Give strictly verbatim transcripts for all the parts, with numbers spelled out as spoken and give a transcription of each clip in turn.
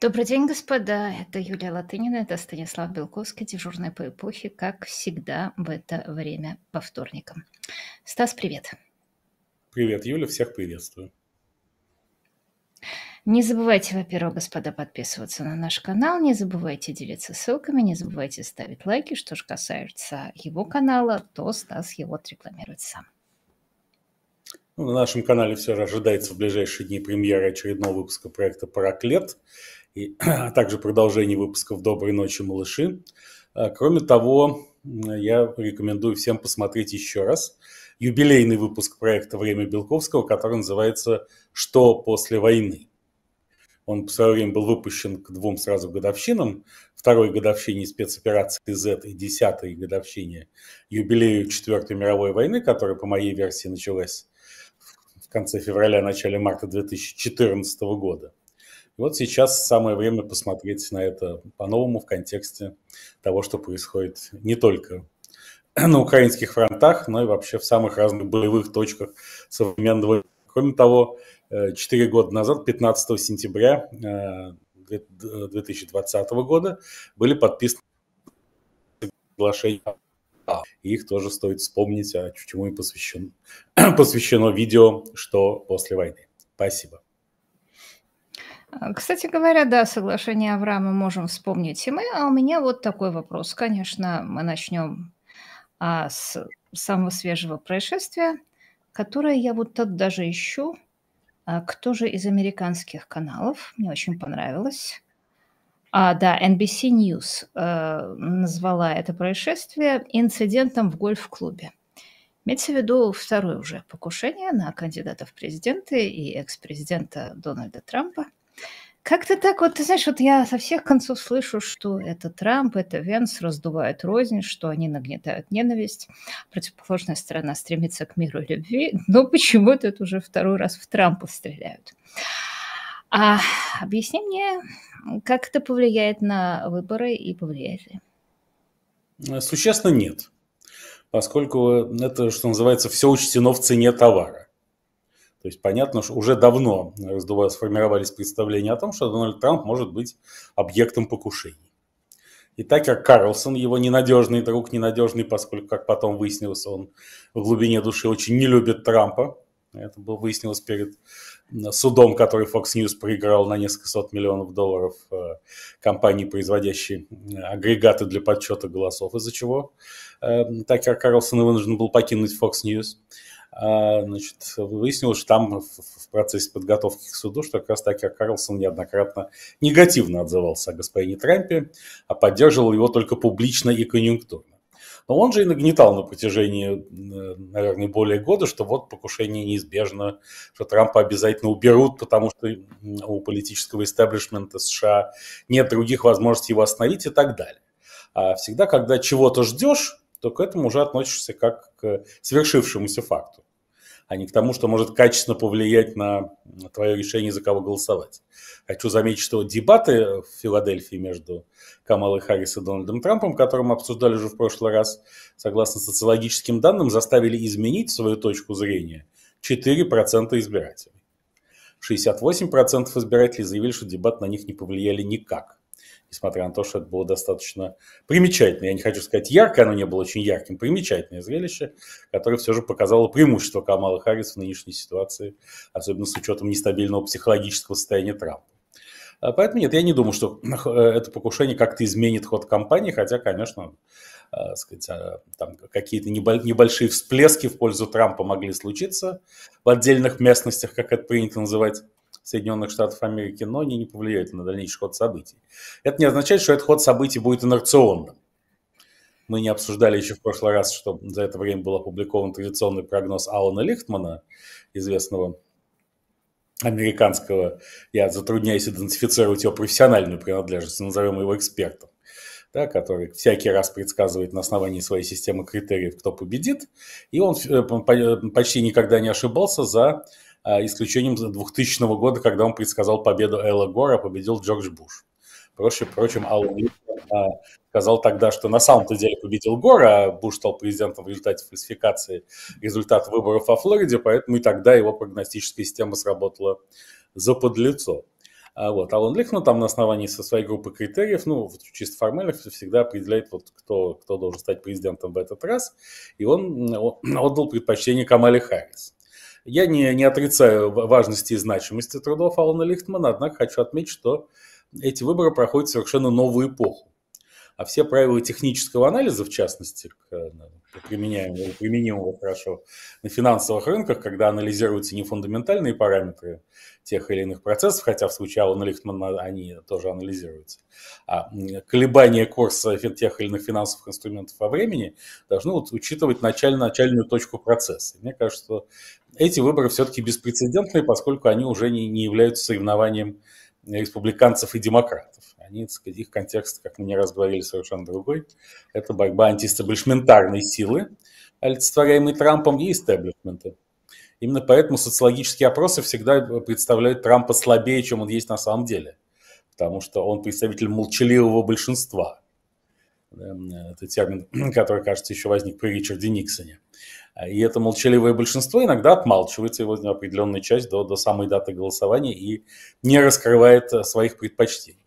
Добрый день, господа. Это Юлия Латынина, это Станислав Белковский, дежурный по эпохе, как всегда в это время по вторникам. Стас, привет. Привет, Юля, всех приветствую. Не забывайте, во-первых, господа, подписываться на наш канал, не забывайте делиться ссылками, не забывайте ставить лайки. Что же касается его канала, то Стас его отрекламирует сам. Ну, на нашем канале все же ожидается в ближайшие дни премьера очередного выпуска проекта «Параклет», и, а также продолжение выпусков «Доброй ночи, малыши». Кроме того, я рекомендую всем посмотреть еще раз юбилейный выпуск проекта «Время Белковского», который называется «Что после войны?». Он в свое время был выпущен к двум сразу годовщинам, второй годовщине спецоперации Z и десятой годовщине юбилею Четвертой мировой войны, которая, по моей версии, началась в конце февраля, начале марта две тысячи четырнадцатого года. И вот сейчас самое время посмотреть на это по-новому в контексте того, что происходит не только на украинских фронтах, но и вообще в самых разных боевых точках современного. Кроме того, четыре года назад, пятнадцатого сентября две тысячи двадцатого года, были подписаны соглашения. И их тоже стоит вспомнить, а чему им посвящен, посвящено видео «Что после войны». Спасибо. Кстати говоря, да, соглашение Авраама можем вспомнить и мы. А у меня вот такой вопрос. Конечно, мы начнем а, с самого свежего происшествия, которое я вот тут даже ищу. А, кто же из американских каналов? Мне очень понравилось. А, да, эн би си News э, назвала это происшествие инцидентом в гольф-клубе. Имеется в виду второе уже покушение на кандидата в президенты и экс-президента Дональда Трампа. Как-то так вот, ты знаешь, вот я со всех концов слышу, что это Трамп, это Венс раздувают рознь, что они нагнетают ненависть. Противоположная сторона стремится к миру и любви, но почему-то это уже второй раз в Трампа стреляют. А объясни мне, как это повлияет на выборы и повлияет ли? Существенно нет, поскольку это, что называется, все учтено в цене товара. То есть понятно, что уже давно сформировались представления о том, что Дональд Трамп может быть объектом покушений. И Такер Карлсон, его ненадежный друг, ненадежный, поскольку, как потом выяснилось, он в глубине души очень не любит Трампа. Это было выяснилось перед судом, который Fox News проиграл на несколько сот миллионов долларов компании, производящей агрегаты для подсчета голосов, из-за чего Такер Карлсон вынужден был покинуть Fox News. Значит, выяснилось, что там в процессе подготовки к суду, что как раз Такер Карлсон неоднократно негативно отзывался о господине Трампе, а поддерживал его только публично и конъюнктурно. Но он же и нагнетал на протяжении, наверное, более года, что вот покушение неизбежно, что Трампа обязательно уберут, потому что у политического истеблишмента США нет других возможностей его остановить и так далее. А всегда, когда чего-то ждешь, то к этому уже относишься как к свершившемуся факту, а не к тому, что может качественно повлиять на твое решение, за кого голосовать. Хочу заметить, что дебаты в Филадельфии между Камалой Харрис и Дональдом Трампом, который мы обсуждали уже в прошлый раз, согласно социологическим данным, заставили изменить свою точку зрения четыре процента избирателей. шестьдесят восемь процентов избирателей заявили, что дебаты на них не повлияли никак, несмотря на то, что это было достаточно примечательное, я не хочу сказать яркое, оно не было очень ярким, примечательное зрелище, которое все же показало преимущество Камалы Харрис в нынешней ситуации, особенно с учетом нестабильного психологического состояния Трампа. Поэтому нет, я не думаю, что это покушение как-то изменит ход кампании, хотя, конечно, сказать, там какие-то небольшие всплески в пользу Трампа могли случиться в отдельных местностях, как это принято называть, Соединенных Штатов Америки, но они не повлияют на дальнейший ход событий. Это не означает, что этот ход событий будет инерционным. Мы не обсуждали еще в прошлый раз, что за это время был опубликован традиционный прогноз Алана Лихтмана, известного американского, я затрудняюсь идентифицировать его профессиональную принадлежность, назовем его экспертом, да, который всякий раз предсказывает на основании своей системы критериев, кто победит, и он почти никогда не ошибался за исключением двухтысячного года, когда он предсказал победу Эла Гора, а победил Джордж Буш. Впрочем, Алан Лихтман сказал тогда, что на самом-то деле победил Гор, а Буш стал президентом в результате фальсификации результатов выборов во Флориде, поэтому и тогда его прогностическая система сработала заподлицо. Вот. Алан Лихтман там на основании со своей группы критериев, ну, чисто формально, всегда определяет, вот, кто, кто должен стать президентом в этот раз. И он, он отдал предпочтение Камале Харрис. Я не, не отрицаю важности и значимости трудов Алана Лихтмана, однако хочу отметить, что эти выборы проходят в совершенно новую эпоху. А все правила технического анализа, в частности, применяемого, применимого хорошо на финансовых рынках, когда анализируются не фундаментальные параметры тех или иных процессов, хотя в случае Алана Лихтмана они тоже анализируются, а колебания курса тех или иных финансовых инструментов во времени должны вот учитывать началь, начальную точку процесса. Мне кажется, что эти выборы все-таки беспрецедентные, поскольку они уже не, не являются соревнованием республиканцев и демократов. Они, так сказать, их контекст, как мы не раз говорили, совершенно другой. Это борьба антиэстаблишментарной силы, олицетворяемой Трампом, и эстаблишмента. Именно поэтому социологические опросы всегда представляют Трампа слабее, чем он есть на самом деле. Потому что он представитель молчаливого большинства. Это термин, который, кажется, еще возник при Ричарде Никсоне. И это молчаливое большинство иногда отмалчивается его на определенную часть до, до самой даты голосования и не раскрывает своих предпочтений.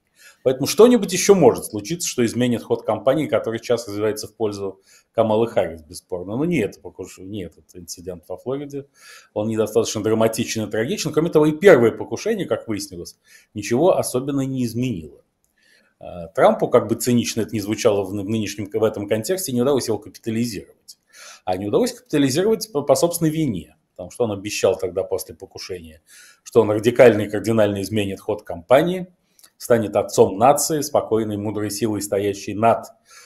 Поэтому что-нибудь еще может случиться, что изменит ход кампании, который сейчас развивается в пользу Камалы Харрис, бесспорно. Но не, это, не этот инцидент во Флориде. Он недостаточно драматичен и трагичен. Кроме того, и первое покушение, как выяснилось, ничего особенно не изменило. Трампу, как бы цинично это ни звучало в нынешнем, в этом контексте, не удалось его капитализировать. А не удалось капитализировать по, по собственной вине. Потому что он обещал тогда после покушения, что он радикально и кардинально изменит ход кампании, станет отцом нации, спокойной, мудрой силой, стоящей над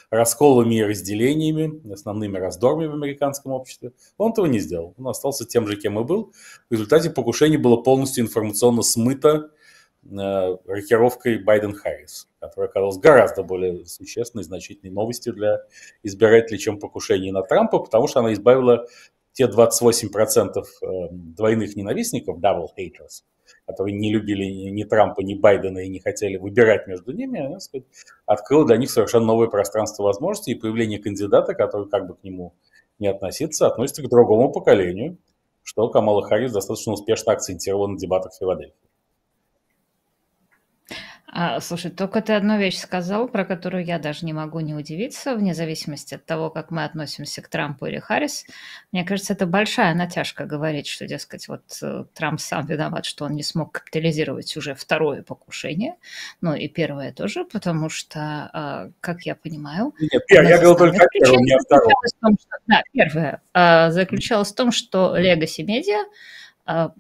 расколами и разделениями, основными раздорами в американском обществе. Он этого не сделал. Он остался тем же, кем и был. В результате покушение было полностью информационно смыто э, рокировкой Байден-Харрис, которая оказалась гораздо более существенной, значительной новостью для избирателей, чем покушение на Трампа, потому что она избавила те двадцать восемь процентов двойных ненавистников, double haters, которые не любили ни Трампа, ни Байдена и не хотели выбирать между ними, так сказать, открыло для них совершенно новое пространство возможностей, и появление кандидата, который, как бы к нему не относиться, относится к другому поколению, что Камала Харрис достаточно успешно акцентировала на дебатах в Филадельфии. А, слушай, только ты одну вещь сказал, про которую я даже не могу не удивиться, вне зависимости от того, как мы относимся к Трампу или Харрис. Мне кажется, это большая натяжка говорить, что, дескать, вот Трамп сам виноват, что он не смог капитализировать уже второе покушение, ну и первое тоже, потому что, как я понимаю... Нет, я говорил только о первом, не о втором. Да, первое заключалось в том, что легаси-медиа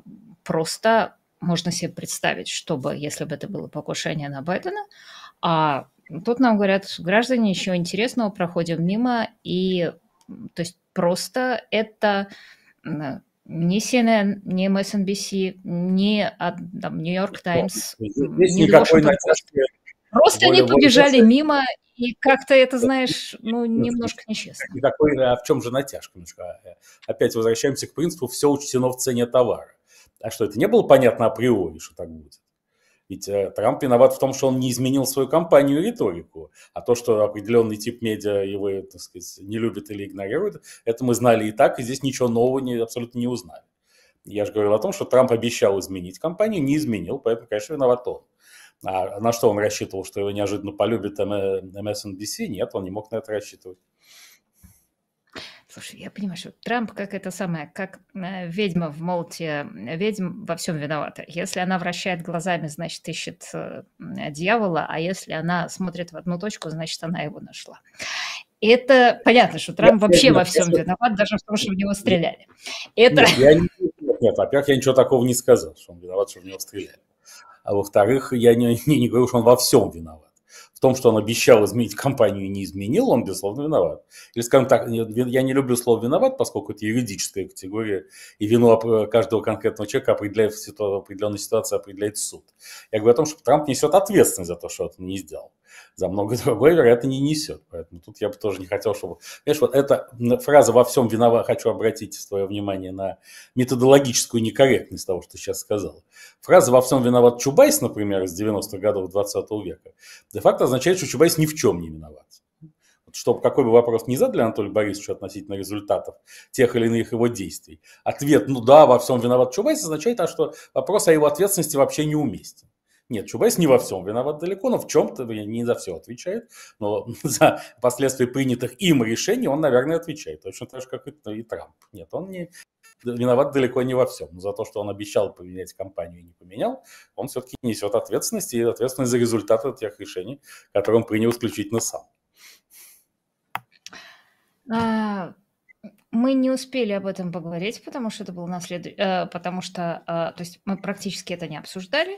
просто... Можно себе представить, чтобы, если бы это было покушение на Байдена, а тут нам говорят, граждане, еще интересного, проходим мимо, и, то есть, просто это ни си эн эн, ни эм эс эн би си, ни Нью-Йорк Таймс, ни Вашингтон Пост. Просто они побежали мимо, и как-то это, знаешь, ну, немножко нечестно. Никакой, а в чем же натяжка? Опять возвращаемся к принципу «все учтено в цене товара». А что, это не было понятно априори, что так будет? Ведь э, Трамп виноват в том, что он не изменил свою кампанию и риторику. А то, что определенный тип медиа его, так сказать, не любит или игнорирует, это мы знали и так, и здесь ничего нового не, абсолютно не узнали. Я же говорил о том, что Трамп обещал изменить кампанию, не изменил, поэтому, конечно, виноват он. А на что он рассчитывал, что его неожиданно полюбит эм эс эн би си? Нет, он не мог на это рассчитывать. Слушай, я понимаю, что Трамп, как это самое, как ведьма в молоте, ведьм во всем виновата. Если она вращает глазами, значит, ищет дьявола, а если она смотрит в одну точку, значит, она его нашла. И это понятно, что Трамп я, вообще я, во я, всем я, виноват, даже в том, что в него стреляли. Это... Нет, я не... Нет, во-первых, я ничего такого не сказал, что он виноват, что в него стреляли. А во-вторых, я не, не, не говорю, что он во всем виноват. В том, что он обещал изменить кампанию и не изменил, он, безусловно, виноват. Или, скажем так, я не люблю слово «виноват», поскольку это юридическая категория, и вину каждого конкретного человека определяет в, ситуации, в определенной ситуации определяет суд. Я говорю о том, что Трамп несет ответственность за то, что он не сделал. За многое другое, вероятно, не несет. Поэтому тут я бы тоже не хотел, чтобы... Знаешь, вот эта фраза «во всем виноват», хочу обратить свое внимание на методологическую некорректность того, что ты сейчас сказал. Фраза «во всем виноват Чубайс», например, из девяностых годов двадцатого века, де-факто означает, что Чубайс ни в чем не виноват. Вот чтобы какой бы вопрос ни задали Анатолию Борисовичу относительно результатов тех или иных его действий, ответ «ну да, во всем виноват Чубайс» означает, а что вопрос о его ответственности вообще неуместен. Нет, Чубайс не во всем виноват далеко, но в чем-то не за все отвечает. Но за последствия принятых им решений он, наверное, отвечает. Точно так же, как и Трамп. Нет, он не виноват далеко не во всем. За то, что он обещал поменять компанию и не поменял, он все-таки несет ответственность и ответственность за результаты тех решений, которые он принял исключительно сам. А... Мы не успели об этом поговорить, потому что это было наследующее, потому что, то есть мы практически это не обсуждали.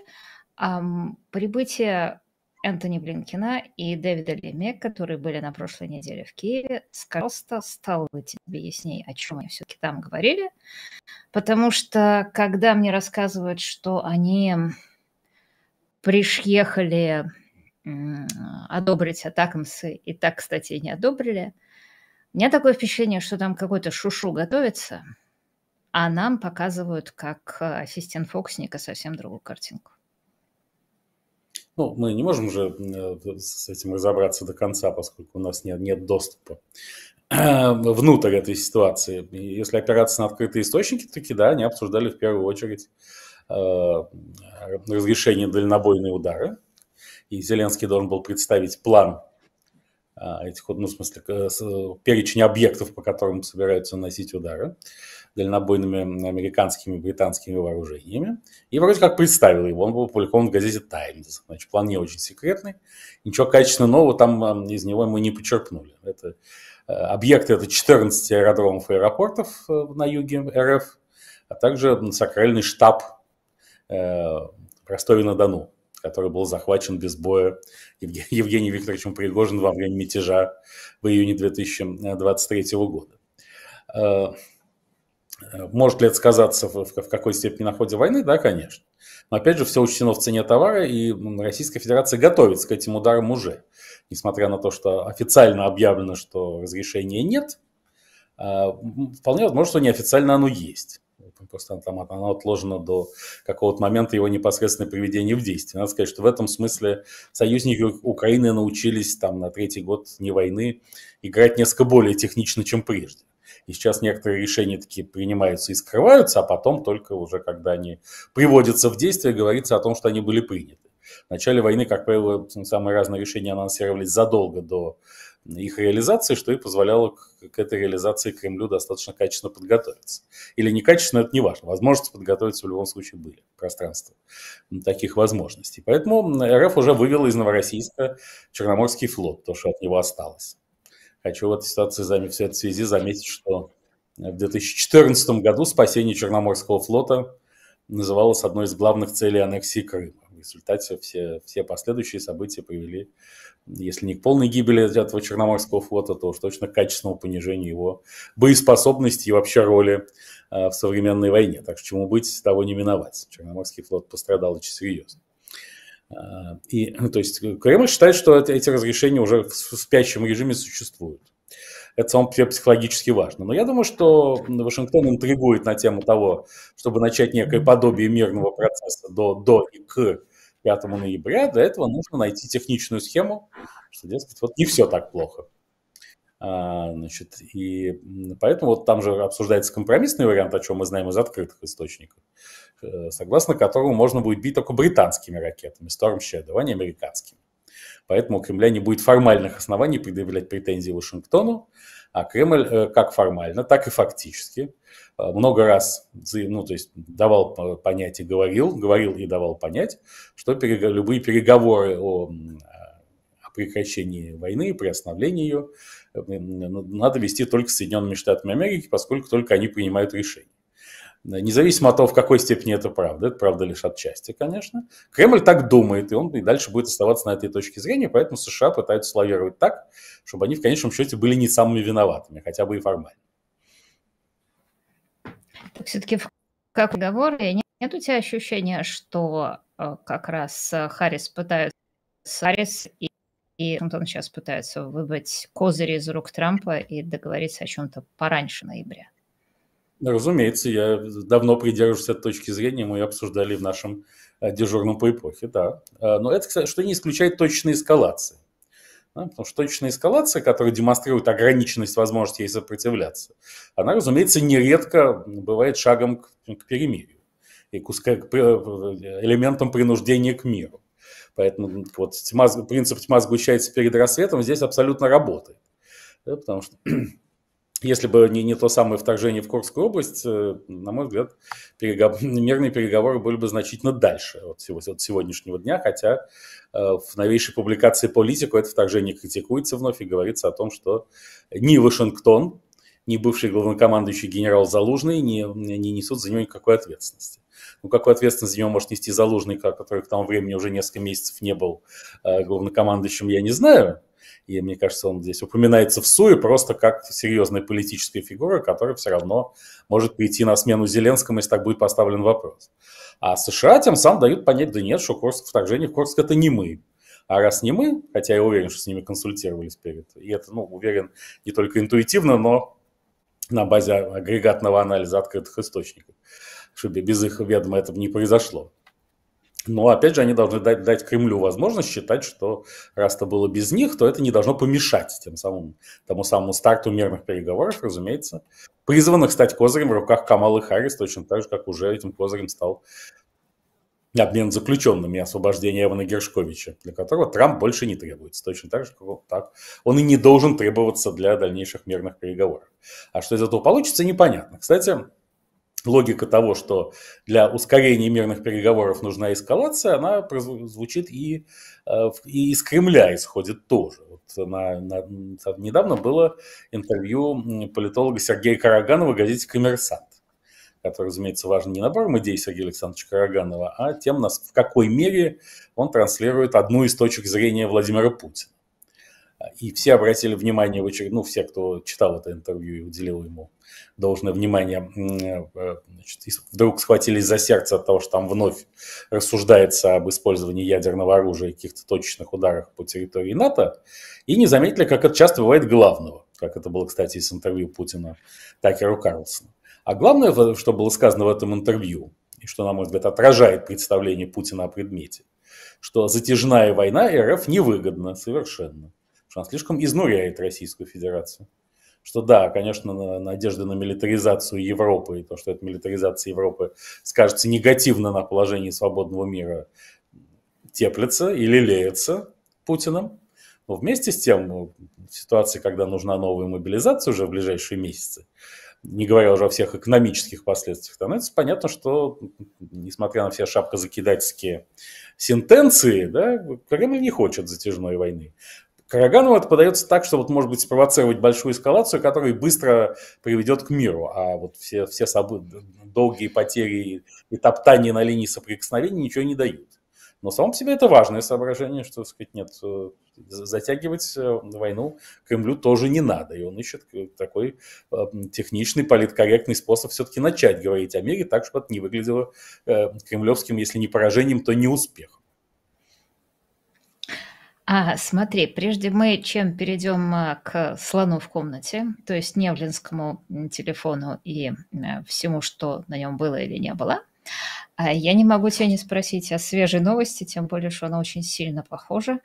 Прибытие Энтони Блинкена и Дэвида Леми, которые были на прошлой неделе в Киеве, пожалуйста, стало тебе яснее, о чем они все-таки там говорили, потому что когда мне рассказывают, что они приехали одобрить атакамсы, и так, кстати, и не одобрили. У меня такое впечатление, что там какой-то шушу готовится, а нам показывают, как ассистент фокусника, совсем другую картинку. Ну, мы не можем же с этим разобраться до конца, поскольку у нас нет, нет доступа внутрь этой ситуации. Если опираться на открытые источники, то да, они обсуждали в первую очередь разрешение дальнобойные удары, и Зеленский должен был представить план этих, ну, в смысле, перечень объектов, по которым собираются наносить удары дальнобойными американскими и британскими вооружениями. И вроде как представил его, он был опубликован в газете «Таймс». Значит, план не очень секретный, ничего качественно нового там из него мы не почерпнули. Это, объекты – это четырнадцать аэродромов и аэропортов на юге РФ, а также сакральный штаб в Ростове-на-Дону, который был захвачен без боя Евгением Викторовичем Пригожиным во время мятежа в июне две тысячи двадцать третьего года. Может ли это сказаться в какой степени на ходе войны? Да, конечно. Но опять же, все учтено в цене товара, и Российская Федерация готовится к этим ударам уже. Несмотря на то, что официально объявлено, что разрешения нет, вполне возможно, что неофициально оно есть. Просто там оно отложено до какого-то момента его непосредственное приведение в действие. Надо сказать, что в этом смысле союзники Украины научились там на третий год не войны играть несколько более технично, чем прежде. И сейчас некоторые решения такие принимаются и скрываются, а потом только уже когда они приводятся в действие, говорится о том, что они были приняты. В начале войны, как правило, самые разные решения анонсировались задолго до их реализации, что и позволяло к этой реализации Кремлю достаточно качественно подготовиться. Или некачественно, это не важно. Возможности подготовиться в любом случае были. Пространство таких возможностей. Поэтому РФ уже вывела из Новороссийска Черноморский флот, то, что от него осталось. Хочу в этой ситуации в этой связи заметить, что в две тысячи четырнадцатом году спасение Черноморского флота называлось одной из главных целей аннексии Крыма. В результате все, все последующие события привели, если не к полной гибели этого Черноморского флота, то уж точно к качественному понижению его боеспособности и вообще роли э, в современной войне. Так что чему быть, того не миновать. Черноморский флот пострадал очень серьезно. Э, и, то есть Кремль считает, что это, эти разрешения уже в спящем режиме существуют. Это само психологически важно. Но я думаю, что Вашингтон интригует на тему того, чтобы начать некое подобие мирного процесса до, до и к пятого ноября. Для этого нужно найти техничную схему, что, дескать, вот не все так плохо. А, значит, и поэтому вот там же обсуждается компромиссный вариант, о чем мы знаем из открытых источников, согласно которому можно будет бить только британскими ракетами, Storm Shadow, а не американскими. Поэтому у Кремля не будет формальных оснований предъявлять претензии Вашингтону, а Кремль как формально, так и фактически много раз, ну, то есть давал понять и говорил, говорил и давал понять, что любые переговоры о, о прекращении войны и приостановлении ее надо вести только с Соединенными Штатами Америки, поскольку только они принимают решения. Независимо от того, в какой степени это правда, это правда лишь отчасти, конечно, Кремль так думает, и он и дальше будет оставаться на этой точке зрения, поэтому США пытаются лавировать так, чтобы они в конечном счете были не самыми виноватыми, хотя бы и формально. Так все-таки в каком разговоре нет, нет у тебя ощущения, что как раз Харрис пытается, Харрис и, и он сейчас пытается выбрать козыри из рук Трампа и договориться о чем-то пораньше ноября? Разумеется, я давно придерживаюсь этой точки зрения, мы ее обсуждали в нашем дежурном по эпохе, да. Но это, кстати, что не исключает точной эскалации. Да? Потому что точная эскалация, которая демонстрирует ограниченность возможности ей сопротивляться, она, разумеется, нередко бывает шагом к, к перемирию. И и элементом принуждения к миру. Поэтому вот, тьма, принцип «тьма сгущается перед рассветом» здесь абсолютно работает. Да, потому что если бы не, не то самое вторжение в Курскую область, на мой взгляд, перегов... мирные переговоры были бы значительно дальше от, всего, от сегодняшнего дня, хотя э, в новейшей публикации «Политику» это вторжение критикуется вновь и говорится о том, что ни Вашингтон, ни бывший главнокомандующий генерал Залужный не, не несут за него никакой ответственности. Ну, какую ответственность за него может нести Залужный, который к тому времени уже несколько месяцев не был э, главнокомандующим, я не знаю. И мне кажется, он здесь упоминается в СУЕ просто как серьезная политическая фигура, которая все равно может прийти на смену Зеленскому, если так будет поставлен вопрос. А США тем самым дают понять, да нет, что Курск, вторжение в Курск – это не мы. А раз не мы, хотя я уверен, что с ними консультировались перед, и это, ну, уверен, не только интуитивно, но на базе агрегатного анализа открытых источников, чтобы без их ведома этого не произошло. Но, опять же, они должны дать, дать Кремлю возможность считать, что раз это было без них, то это не должно помешать тем самым, тому самому старту мирных переговоров, разумеется, призванных стать козырем в руках Камалы Харрис, точно так же, как уже этим козырем стал обмен заключенными, освобождение Эвана Гершковича, для которого Трамп больше не требуется. Точно так же, как он и не должен требоваться для дальнейших мирных переговоров. А что из этого получится, непонятно. Кстати, логика того, что для ускорения мирных переговоров нужна эскалация, она звучит и, и из Кремля исходит тоже. Вот на, на, недавно было интервью политолога Сергея Караганова в газете «Коммерсант», который, разумеется, важен не набором идей Сергея Александровича Караганова, а тем, в какой мере он транслирует одну из точек зрения Владимира Путина. И все обратили внимание, ну, все, кто читал это интервью и уделил ему должное внимание, значит, вдруг схватились за сердце от того, что там вновь рассуждается об использовании ядерного оружия и каких-то точечных ударах по территории НАТО, и не заметили, как это часто бывает главного, как это было, кстати, из интервью Путина Такеру Карлсону. А главное, что было сказано в этом интервью, и что, на мой взгляд, отражает представление Путина о предмете, что затяжная война РФ невыгодна совершенно. Она слишком изнуряет Российскую Федерацию. Что да, конечно, надежда на милитаризацию Европы и то, что эта милитаризация Европы скажется негативно на положении свободного мира, теплится и лелеется Путиным. Но вместе с тем, в ситуации, когда нужна новая мобилизация уже в ближайшие месяцы, не говоря уже о всех экономических последствиях, становится понятно, что, несмотря на все шапкозакидательские сентенции, да, Кремль не хочет затяжной войны. Караганову это подается так, что, вот, может быть, спровоцировать большую эскалацию, которая быстро приведет к миру. А вот все, все события, долгие потери и топтание на линии соприкосновения ничего не дают. Но само по себе это важное соображение, что, так сказать, нет, затягивать войну Кремлю тоже не надо. И он ищет такой техничный, политкорректный способ все-таки начать говорить о мире так, чтобы это не выглядело кремлевским, если не поражением, то не успехом. А, смотри, прежде мы чем перейдем к слону в комнате, то есть невзлинскому телефону и всему, что на нем было или не было, я не могу тебя не спросить о свежей новости, тем более, что она очень сильно похожа.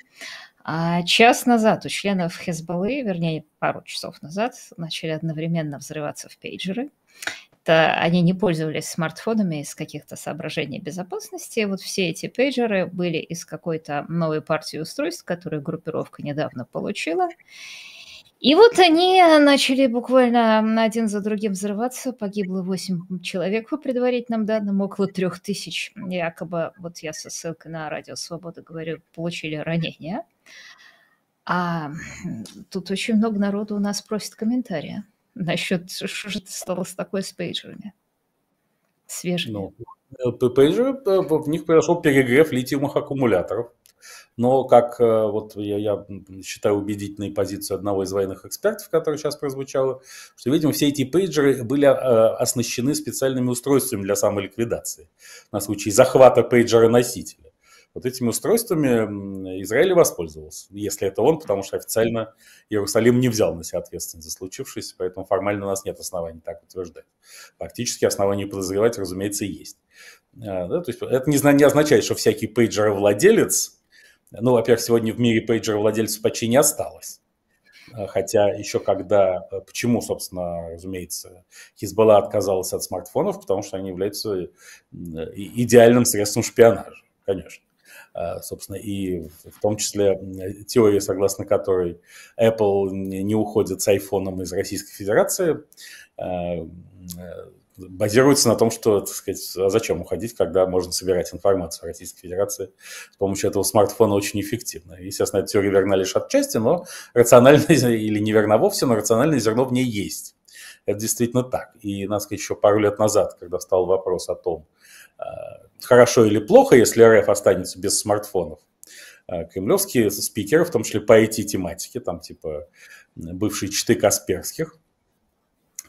Час назад у членов Хезболлы, вернее, пару часов назад, начали одновременно взрываться в пейджеры. Это они не пользовались смартфонами из каких-то соображений безопасности. Вот все эти пейджеры были из какой-то новой партии устройств, которую группировка недавно получила. И вот они начали буквально один за другим взрываться. Погибло восемь человек по предварительным данным, около трех тысяч. Якобы, вот я со ссылкой на Радио Свобода говорю, получили ранения. А тут очень много народу у нас просит комментария. Насчет, что же стало с такой с пейджерами? Свежими. Ну, пейджеры, в них произошел перегрев литиевых аккумуляторов. Но, как вот я, я считаю убедительной позицию одного из военных экспертов, которая сейчас прозвучала, что, видимо, все эти пейджеры были оснащены специальными устройствами для самоликвидации на случай захвата пейджера-носителя. Вот этими устройствами Израиль воспользовался, если это он, потому что официально Иерусалим не взял на себя ответственность за случившееся, поэтому формально у нас нет оснований так утверждать. Фактически основания подозревать, разумеется, есть. Да, то есть это не означает, что всякий пейджеровладелец, ну, во-первых, сегодня в мире пейджеровладельцев почти не осталось. Хотя еще когда, почему, собственно, разумеется, Хезболла отказалась от смартфонов, потому что они являются идеальным средством шпионажа, конечно. Собственно, и в том числе теория, согласно которой Apple не уходит с айфоном из Российской Федерации, базируется на том, что, так сказать, а зачем уходить, когда можно собирать информацию о Российской Федерации с помощью этого смартфона очень эффективно. Естественно, эта теория верна лишь отчасти, но рационально или неверна вовсе, но рациональное зерно в ней есть. Это действительно так. И, надо сказать, еще пару лет назад, когда встал вопрос о том, хорошо или плохо, если РФ останется без смартфонов, кремлевские спикеры, в том числе по ай ти-тематике, там типа бывшие читы Касперских,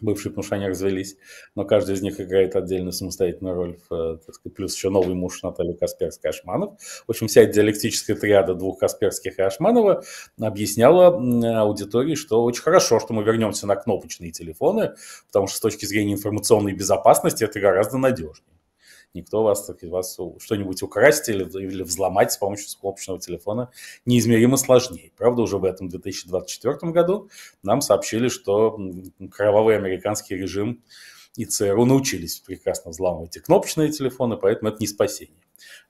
бывшие, потому что они развелись, но каждый из них играет отдельную самостоятельную роль, в, так сказать, плюс еще новый муж Натальи Касперской-Ашманов. В общем, вся эта диалектическая триада двух Касперских и Ашманова объясняла аудитории, что очень хорошо, что мы вернемся на кнопочные телефоны, потому что с точки зрения информационной безопасности это гораздо надежнее. Никто вас, вас что-нибудь украсть или, или взломать с помощью кнопочного телефона неизмеримо сложнее. Правда, уже в этом две тысячи двадцать четвёртом году нам сообщили, что кровавый американский режим и ЦРУ научились прекрасно взламывать и кнопочные телефоны, поэтому это не спасение.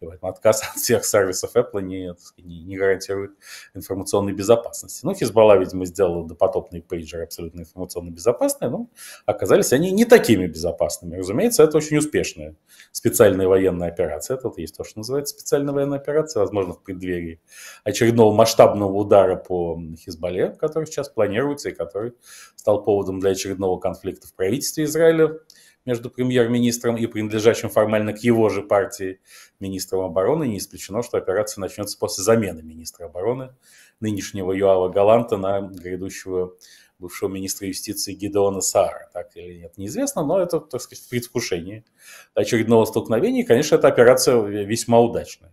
И поэтому отказ от всех сервисов Apple не, не, не гарантирует информационной безопасности. Ну, Хезболла, видимо, сделала допотопные пейджеры абсолютно информационно безопасные, но оказались они не такими безопасными. Разумеется, это очень успешная специальная военная операция. Это есть то, что называется специальная военная операция, возможно, в преддверии очередного масштабного удара по Хезболле, который сейчас планируется и который стал поводом для очередного конфликта в правительстве Израиля между премьер-министром и принадлежащим формально к его же партии министром обороны. Не исключено, что операция начнется после замены министра обороны, нынешнего Юава Галанта, на грядущего бывшего министра юстиции Гидеона Саара. Так или нет, неизвестно, но это, так сказать, в предвкушении очередного столкновения. И, конечно, эта операция весьма удачная,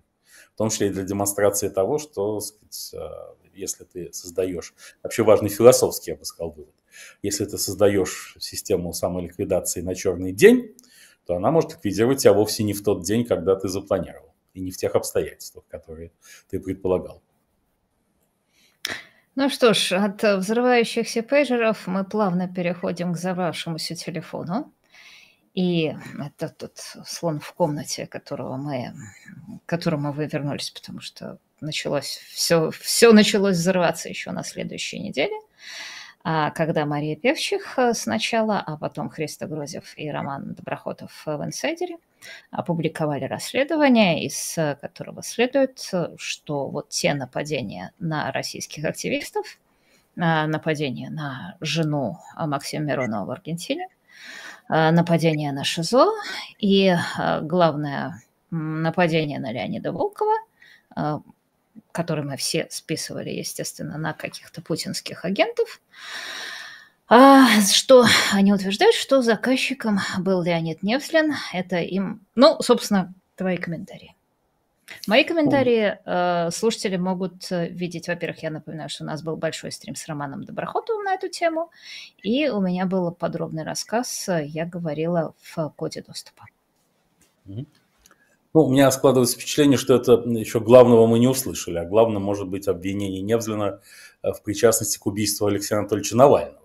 в том числе и для демонстрации того, что, так сказать, если ты создаешь, вообще важный философский, я бы сказал, вывод, если ты создаешь систему самоликвидации на черный день, то она может ликвидировать тебя вовсе не в тот день, когда ты запланировал, и не в тех обстоятельствах, которые ты предполагал. Ну что ж, от взрывающихся пейджеров мы плавно переходим к взорвавшемуся телефону. И это тот слон в комнате, которого мы, к которому вы вернулись, потому что началось все, все началось взрываться еще на следующей неделе, когда Мария Певчих сначала, а потом Христо Грозев и Роман Доброхотов в «Инсайдере» опубликовали расследование, из которого следует, что вот те нападения на российских активистов, нападения на жену Максима Миронова в Аргентине, нападение на ШИЗО и, главное, нападение на Леонида Волкова, который мы все списывали, естественно, на каких-то путинских агентов, что они утверждают, что заказчиком был Леонид Невзлин. Это им... Ну, собственно, твои комментарии. Мои комментарии э, слушатели могут видеть. Во-первых, я напоминаю, что у нас был большой стрим с Романом Доброхотовым на эту тему, и у меня был подробный рассказ, я говорила в «Коде доступа». Mm-hmm. Ну, у меня складывается впечатление, что это еще главного мы не услышали, а главное, может быть, обвинение Невзлина в причастности к убийству Алексея Анатольевича Навального.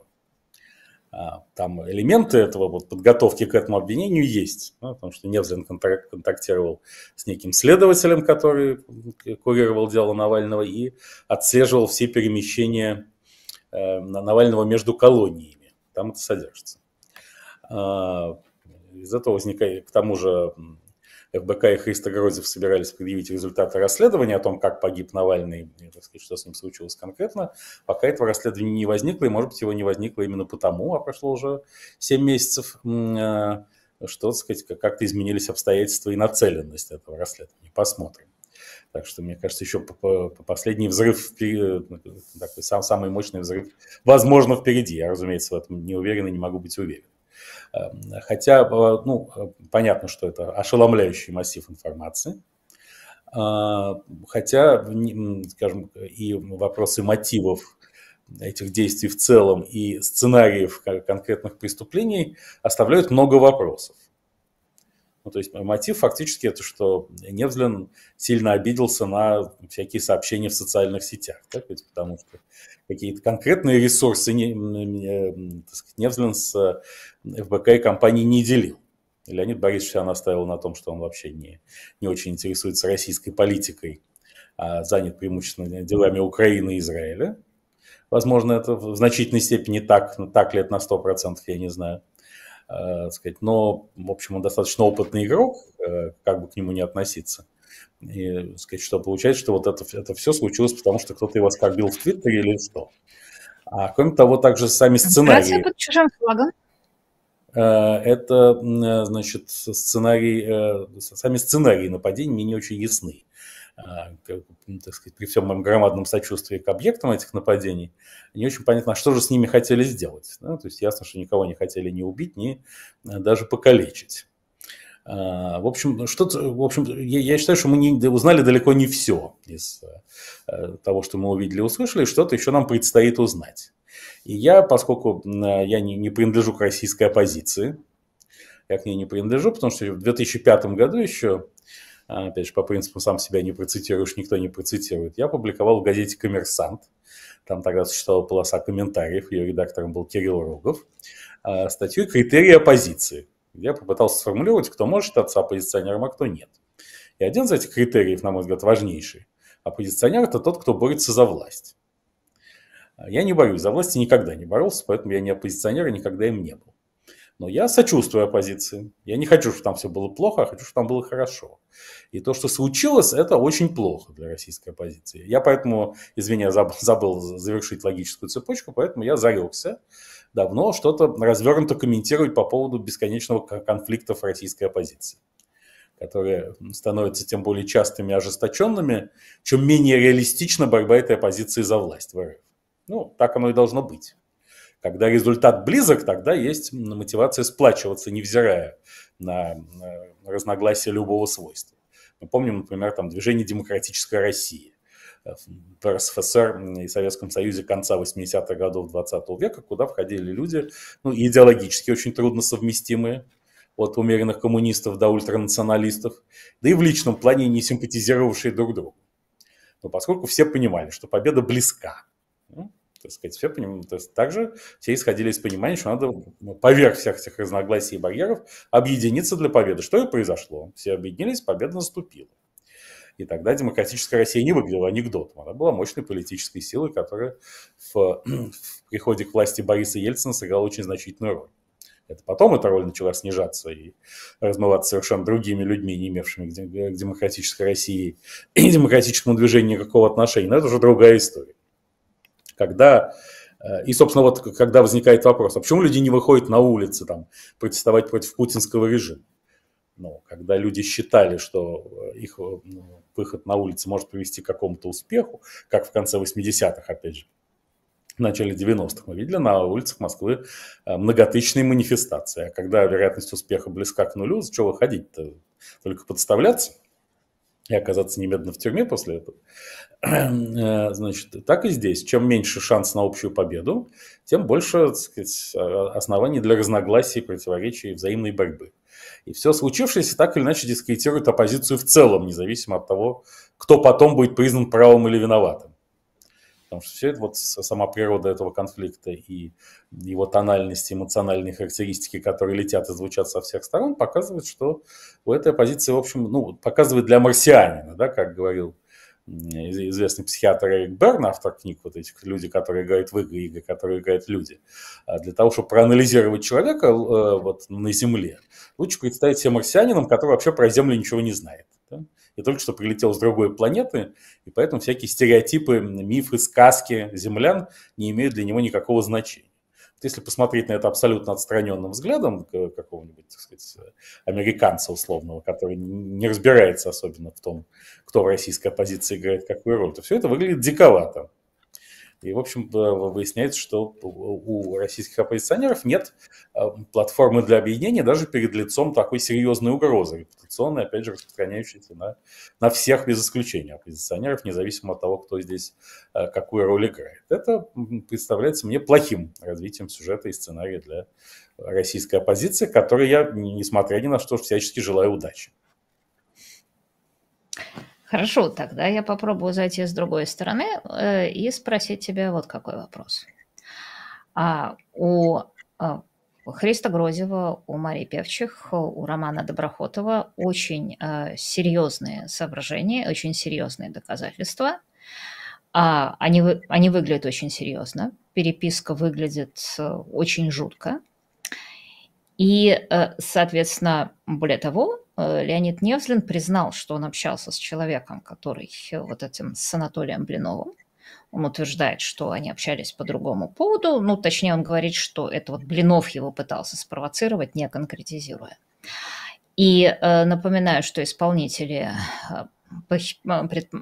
Там элементы этого, вот, подготовки к этому обвинению есть, ну, потому что Невзлин контактировал с неким следователем, который курировал дело Навального и отслеживал все перемещения э, Навального между колониями. Там это содержится. А, из этого возникает, к тому же, ФБК и Христо Грозев собирались предъявить результаты расследования о том, как погиб Навальный, так сказать, что с ним случилось конкретно, пока этого расследования не возникло, и, может быть, его не возникло именно потому, а прошло уже семь месяцев, что, так сказать, как-то изменились обстоятельства и нацеленность этого расследования. Посмотрим. Так что, мне кажется, еще последний взрыв, такой самый мощный взрыв, возможно, впереди. Я, разумеется, в этом не уверен и не могу быть уверен. Хотя, ну, понятно, что это ошеломляющий массив информации, хотя, скажем, и вопросы мотивов этих действий в целом и сценариев конкретных преступлений оставляют много вопросов. Ну, то есть мотив фактически это, что Невзлин сильно обиделся на всякие сообщения в социальных сетях, так ведь? Потому что какие-то конкретные ресурсы Невзлин с ФБК и компанией не делил. Леонид Борисович настаивал на том, что он вообще не, не очень интересуется российской политикой, а занят преимущественно делами Украины и Израиля. Возможно, это в значительной степени так, так ли это на сто процентов, я не знаю. Но, в общем, он достаточно опытный игрок, как бы к нему не относиться. И, сказать, что получается, что вот это, это все случилось, потому что кто-то его оскорбил в Твиттере или что. А кроме того, также сами сценарии. Под чужим флагом. Это, значит, сценарий, сами сценарии нападений мне не очень ясны. Так сказать, при всем моем громадном сочувствии к объектам этих нападений, не очень понятно, что же с ними хотели сделать. Да? То есть ясно, что никого не хотели ни убить, ни даже покалечить. В общем, что-то, в общем, я, я считаю, что мы не узнали далеко не все из того, что мы увидели и услышали, что-то еще нам предстоит узнать. И я, поскольку я не, не принадлежу к российской оппозиции, я к ней не принадлежу, потому что в две тысячи пятом году еще, опять же, по принципу сам себя не процитируешь, никто не процитирует, я публиковал в газете «Коммерсант», там тогда существовала полоса комментариев, ее редактором был Кирилл Рогов, статью «Критерии оппозиции». Я попытался сформулировать, кто может считаться оппозиционером, а кто нет. И один из этих критериев, на мой взгляд, важнейший. Оппозиционер – это тот, кто борется за власть. Я не борюсь за власть и никогда не боролся, поэтому я не оппозиционер и никогда им не был. Но я сочувствую оппозиции. Я не хочу, чтобы там все было плохо, а хочу, чтобы там было хорошо. И то, что случилось, это очень плохо для российской оппозиции. Я поэтому, извини, забыл завершить логическую цепочку, поэтому я зарекся давно что-то развернуто комментировать по поводу бесконечного конфликта в российской оппозиции, которые становятся тем более частыми и ожесточенными, чем менее реалистична борьба этой оппозиции за власть в РФ. Ну, так оно и должно быть. Когда результат близок, тогда есть мотивация сплачиваться, невзирая на разногласия любого свойства. Мы помним, например, там, движение «Демократическая Россия» в РСФСР и Советском Союзе конца восьмидесятых годов двадцатого века, куда входили люди, ну, идеологически очень трудно совместимые, от умеренных коммунистов до ультранационалистов, да и в личном плане не симпатизировавшие друг другу. Но поскольку все понимали, что победа близка, так сказать, все поним... То есть также все исходили из понимания, что надо поверх всех этих разногласий и барьеров объединиться для победы. Что и произошло. Все объединились, победа наступила. И тогда демократическая Россия не выглядела анекдотом. Она была мощной политической силой, которая в, в приходе к власти Бориса Ельцина сыграла очень значительную роль. Это потом эта роль начала снижаться и размываться совершенно другими людьми, не имевшими к демократической России и демократическому движению никакого отношения. Но это уже другая история. Когда, и, собственно, вот когда возникает вопрос, а почему люди не выходят на улицы там, протестовать против путинского режима? Ну, когда люди считали, что их выход на улицы может привести к какому-то успеху, как в конце восьмидесятых, опять же, в начале девяностых, мы видели на улицах Москвы многотысячные манифестации. А когда вероятность успеха близка к нулю, за что выходить-то? Только подставляться? И оказаться немедленно в тюрьме после этого. Значит, так и здесь. Чем меньше шанс на общую победу, тем больше, так сказать, оснований для разногласий, противоречий и взаимной борьбы. И все случившееся так или иначе дискредитирует оппозицию в целом, независимо от того, кто потом будет признан правым или виноватым. Потому что все это, вот сама природа этого конфликта и его тональности, эмоциональные характеристики, которые летят и звучат со всех сторон, показывает, что у этой оппозиции, в общем, ну, показывает для марсианина, да, как говорил известный психиатр Эрик Берн, автор книг вот этих «Люди, которые играют в игры, игры, которые играют люди». Для того, чтобы проанализировать человека вот, на Земле, лучше представить себе марсианином, который вообще про Землю ничего не знает. Да? И только что прилетел с другой планеты, и поэтому всякие стереотипы, мифы, сказки землян не имеют для него никакого значения. Вот если посмотреть на это абсолютно отстраненным взглядом какого-нибудь, так сказать, американца условного, который не разбирается особенно в том, кто в российской оппозиции играет какую роль, то все это выглядит диковато. И, в общем, выясняется, что у российских оппозиционеров нет платформы для объединения даже перед лицом такой серьезной угрозы, репутационной, опять же, распространяющейся на, на всех без исключения оппозиционеров, независимо от того, кто здесь какую роль играет. Это представляется мне плохим развитием сюжета и сценария для российской оппозиции, которой я, несмотря ни на что, всячески желаю удачи. Хорошо, тогда я попробую зайти с другой стороны э, и спросить тебя вот какой вопрос. А, у а, Христо Грозева, у Марии Певчих, у Романа Доброхотова очень а, серьезные соображения, очень серьезные доказательства. А, они, они выглядят очень серьезно, переписка выглядит очень жутко. И, соответственно, более того, Леонид Невзлин признал, что он общался с человеком, который вот этим с Анатолием Блиновым. Он утверждает, что они общались по другому поводу. Ну, точнее, он говорит, что это вот Блинов его пытался спровоцировать, не конкретизируя. И э, напоминаю, что исполнители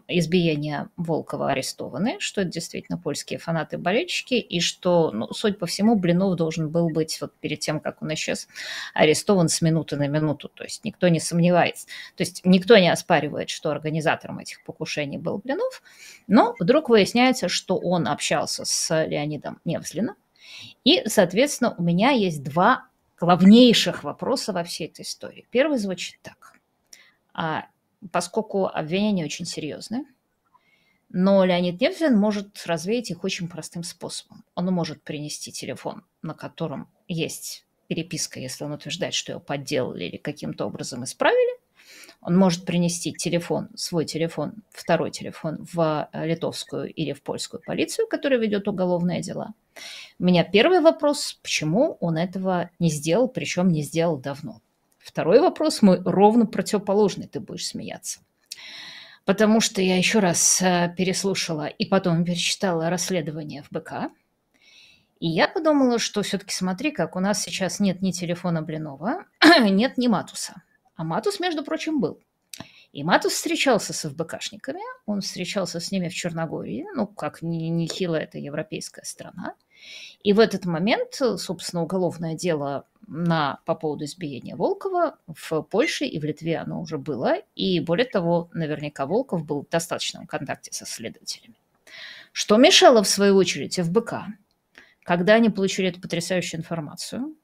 избиения Волкова арестованы, что это действительно польские фанаты-болельщики, и что, ну, судя по всему, Блинов должен был быть вот перед тем, как он исчез, арестован с минуты на минуту. То есть никто не сомневается, то есть никто не оспаривает, что организатором этих покушений был Блинов, но вдруг выясняется, что он общался с Леонидом Невзлиным, и, соответственно, у меня есть два главнейших вопроса во всей этой истории. Первый звучит так. Поскольку обвинения очень серьезные, но Леонид Невзлин может развеять их очень простым способом. Он может принести телефон, на котором есть переписка, если он утверждает, что его подделали или каким-то образом исправили. Он может принести телефон, свой телефон, второй телефон в литовскую или в польскую полицию, которая ведет уголовные дела. У меня первый вопрос, почему он этого не сделал, причем не сделал давно. Второй вопрос мой ровно противоположный, ты будешь смеяться. Потому что я еще раз переслушала и потом перечитала расследование эф бэ ка. И я подумала, что все-таки смотри, как у нас сейчас нет ни телефона Блинова, нет ни Матуса. А Матус, между прочим, был. И Матус встречался с эф бэ кашниками, он встречался с ними в Черногории, ну, как нехило это европейская страна. И в этот момент, собственно, уголовное дело на, по поводу избиения Волкова в Польше и в Литве оно уже было. И более того, наверняка Волков был в достаточном контакте со следователями. Что мешало, в свою очередь, эф бэ ка, когда они получили эту потрясающую информацию,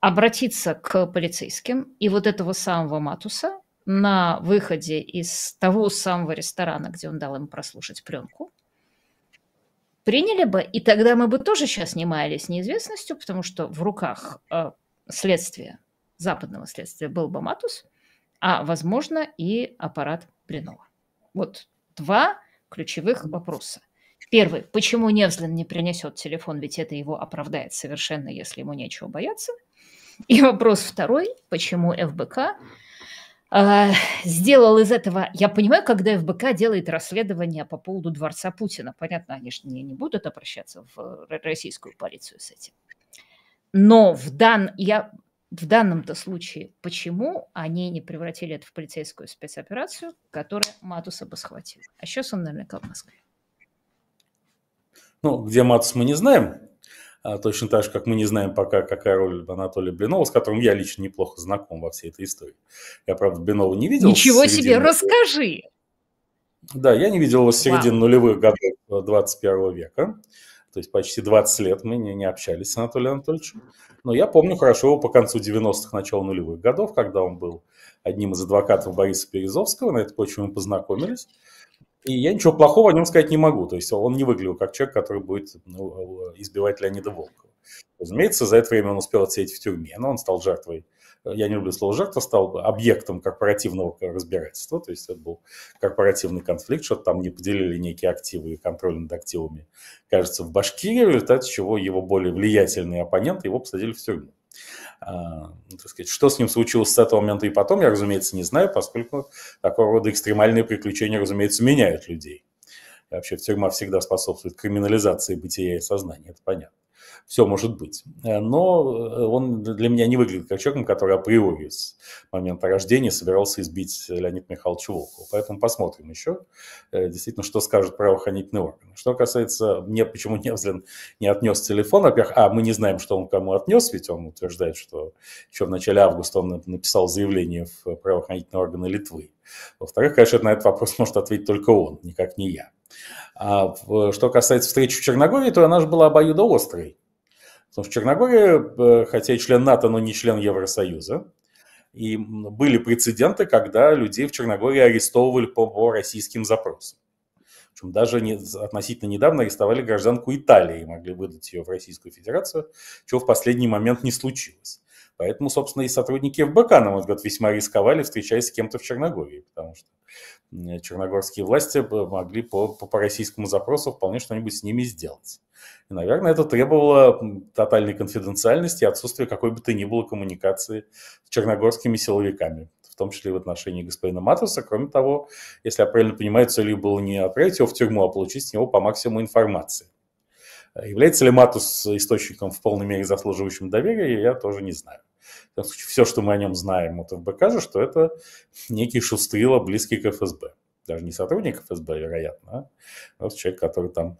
обратиться к полицейским и вот этого самого Матуса на выходе из того самого ресторана, где он дал им прослушать пленку, приняли бы, и тогда мы бы тоже сейчас не маялись неизвестностью, потому что в руках э, следствия, западного следствия, был бы Матус, а, возможно, и аппарат Блинова. Вот два ключевых вопроса. Первый, почему Невзлин не принесет телефон, ведь это его оправдает совершенно, если ему нечего бояться. И вопрос второй, почему эф бэ ка... сделал из этого... Я понимаю, когда эф бэ ка делает расследование по поводу дворца Путина. Понятно, они же не, не будут обращаться в российскую полицию с этим. Но в, дан... Я... в данном-то случае, почему они не превратили это в полицейскую спецоперацию, которая Матуса бы схватила? А сейчас он наверняка в Москве. Ну, где Матус, мы не знаем. Точно так же, как мы не знаем пока, какая роль Анатолия Блинова, с которым я лично неплохо знаком во всей этой истории. Я, правда, Блинова не видел. Ничего себе, нулевых... расскажи! Да, я не видел его с середины нулевых годов двадцать первого века. То есть почти двадцать лет мы не, не общались с Анатолием Анатольевичем. Но я помню хорошо его по концу девяностых, начало нулевых годов, когда он был одним из адвокатов Бориса Березовского. На этой почве мы познакомились. И я ничего плохого о нем сказать не могу. То есть он не выглядел как человек, который будет, ну, избивать Леонида Волкова. Разумеется, за это время он успел отсидеть в тюрьме, но он стал жертвой. Я не люблю слово «жертва», стал объектом корпоративного разбирательства. То есть это был корпоративный конфликт, что там не поделили некие активы и контроль над активами, кажется, в Башкирии, в результате чего его более влиятельные оппоненты его посадили в тюрьму. Что с ним случилось с этого момента и потом, я, разумеется, не знаю, поскольку такого рода экстремальные приключения, разумеется, меняют людей. И вообще тюрьма всегда способствует криминализации бытия и сознания, это понятно. все может быть. Но он для меня не выглядит как человеком, который априори с момента рождения собирался избить Леонида Михайловича Волкова. Поэтому посмотрим еще, действительно, что скажут правоохранительные органы. Что касается, мне почему Невзлин не отнес телефон, во-первых, а мы не знаем, что он кому отнес, ведь он утверждает, что еще в начале августа он написал заявление в правоохранительные органы Литвы. Во-вторых, конечно, на этот вопрос может ответить только он, никак не я. А что касается встречи в Черногории, то она же была обоюдоострой. Потому что Черногория, хотя и член НАТО, но не член Евросоюза, и были прецеденты, когда людей в Черногории арестовывали по российским запросам. Причем даже не, относительно недавно арестовали гражданку Италии, могли выдать ее в Российскую Федерацию, чего в последний момент не случилось. Поэтому, собственно, и сотрудники эф бэ ка, на мой взгляд, весьма рисковали, встречаясь с кем-то в Черногории, потому что черногорские власти могли по, по, по российскому запросу вполне что-нибудь с ними сделать. И, наверное, это требовало тотальной конфиденциальности и отсутствия какой бы то ни было коммуникации с черногорскими силовиками, в том числе и в отношении господина Матуса. Кроме того, если я правильно понимаю, целью было не отправить его в тюрьму, а получить с него по максимуму информации. Является ли Матус источником в полной мере заслуживающим доверия, я тоже не знаю. В том случае, все, что мы о нем знаем от эф бэ ка же, что это некий шустрила, близкий к эф эс бэ. Даже не сотрудник эф эс бэ, вероятно, а вот человек, который там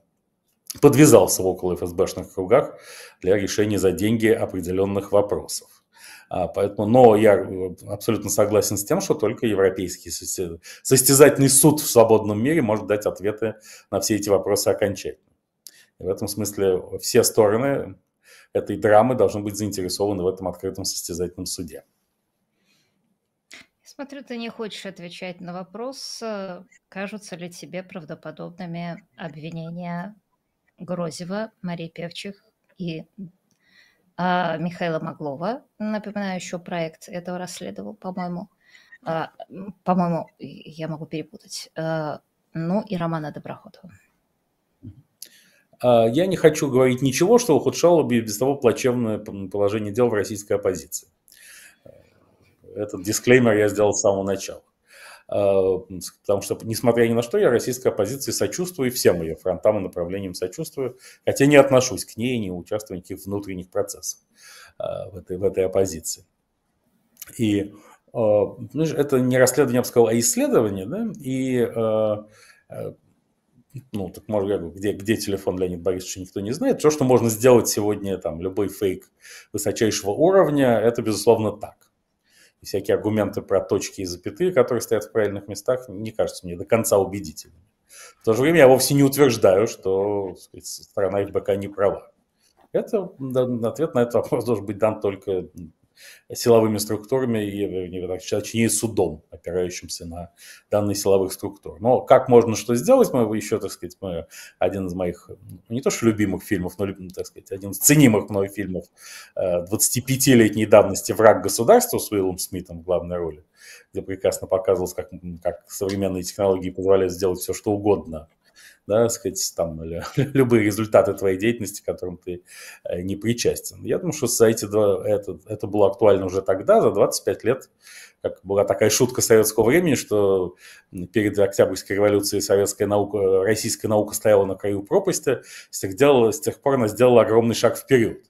подвязался в около эф эс бэшных кругах для решения за деньги определенных вопросов. А поэтому, но я абсолютно согласен с тем, что только европейский состязательный суд в свободном мире может дать ответы на все эти вопросы окончательно. И в этом смысле все стороны этой драмы должны быть заинтересованы в этом открытом состязательном суде. Смотрю, ты не хочешь отвечать на вопрос, кажутся ли тебе правдоподобными обвинения Грозева, Марии Певчих и а, Михаила Маглова. Напоминаю, еще проект этого расследовал, по-моему. А, по-моему, я могу перепутать. А, ну и Романа Доброхотова. Я не хочу говорить ничего, что ухудшало бы без того плачевное положение дел в российской оппозиции. Этот дисклеймер я сделал с самого начала. Потому что, несмотря ни на что, я российской оппозиции сочувствую, всем ее фронтам и направлениям сочувствую, хотя не отношусь к ней, не участвую в никаких внутренних процессах в этой, в этой оппозиции. И это не расследование, я бы сказал, а исследование, да? И... Ну, так можно, я говорю, где, где телефон Леонида Борисовича, никто не знает. Все, что можно сделать сегодня, там, любой фейк высочайшего уровня, это, безусловно, так. И всякие аргументы про точки и запятые, которые стоят в правильных местах, не кажутся мне до конца убедительными. В то же время я вовсе не утверждаю, что, так сказать, сторона эф бэ ка не права. Это, ответ на этот вопрос должен быть дан только силовыми структурами и, точнее, судом, опирающимся на данные силовых структур. Но как можно что сделать, мы еще, так сказать, мы, один из моих, не то что любимых фильмов, но, так сказать, один из ценимых мной фильмов двадцатипятилетней давности «Враг государства» с Уиллом Смитом в главной роли, где прекрасно показывалось, как, как современные технологии позволяют сделать все, что угодно. Да, сказать, там, любые результаты твоей деятельности, к которым ты не причастен. Я думаю, что за эти два, это, это было актуально уже тогда, за двадцать пять лет, как была такая шутка советского времени, что перед Октябрьской революцией советская наука, российская наука стояла на краю пропасти, с тех, дел, с тех пор она сделала огромный шаг вперед.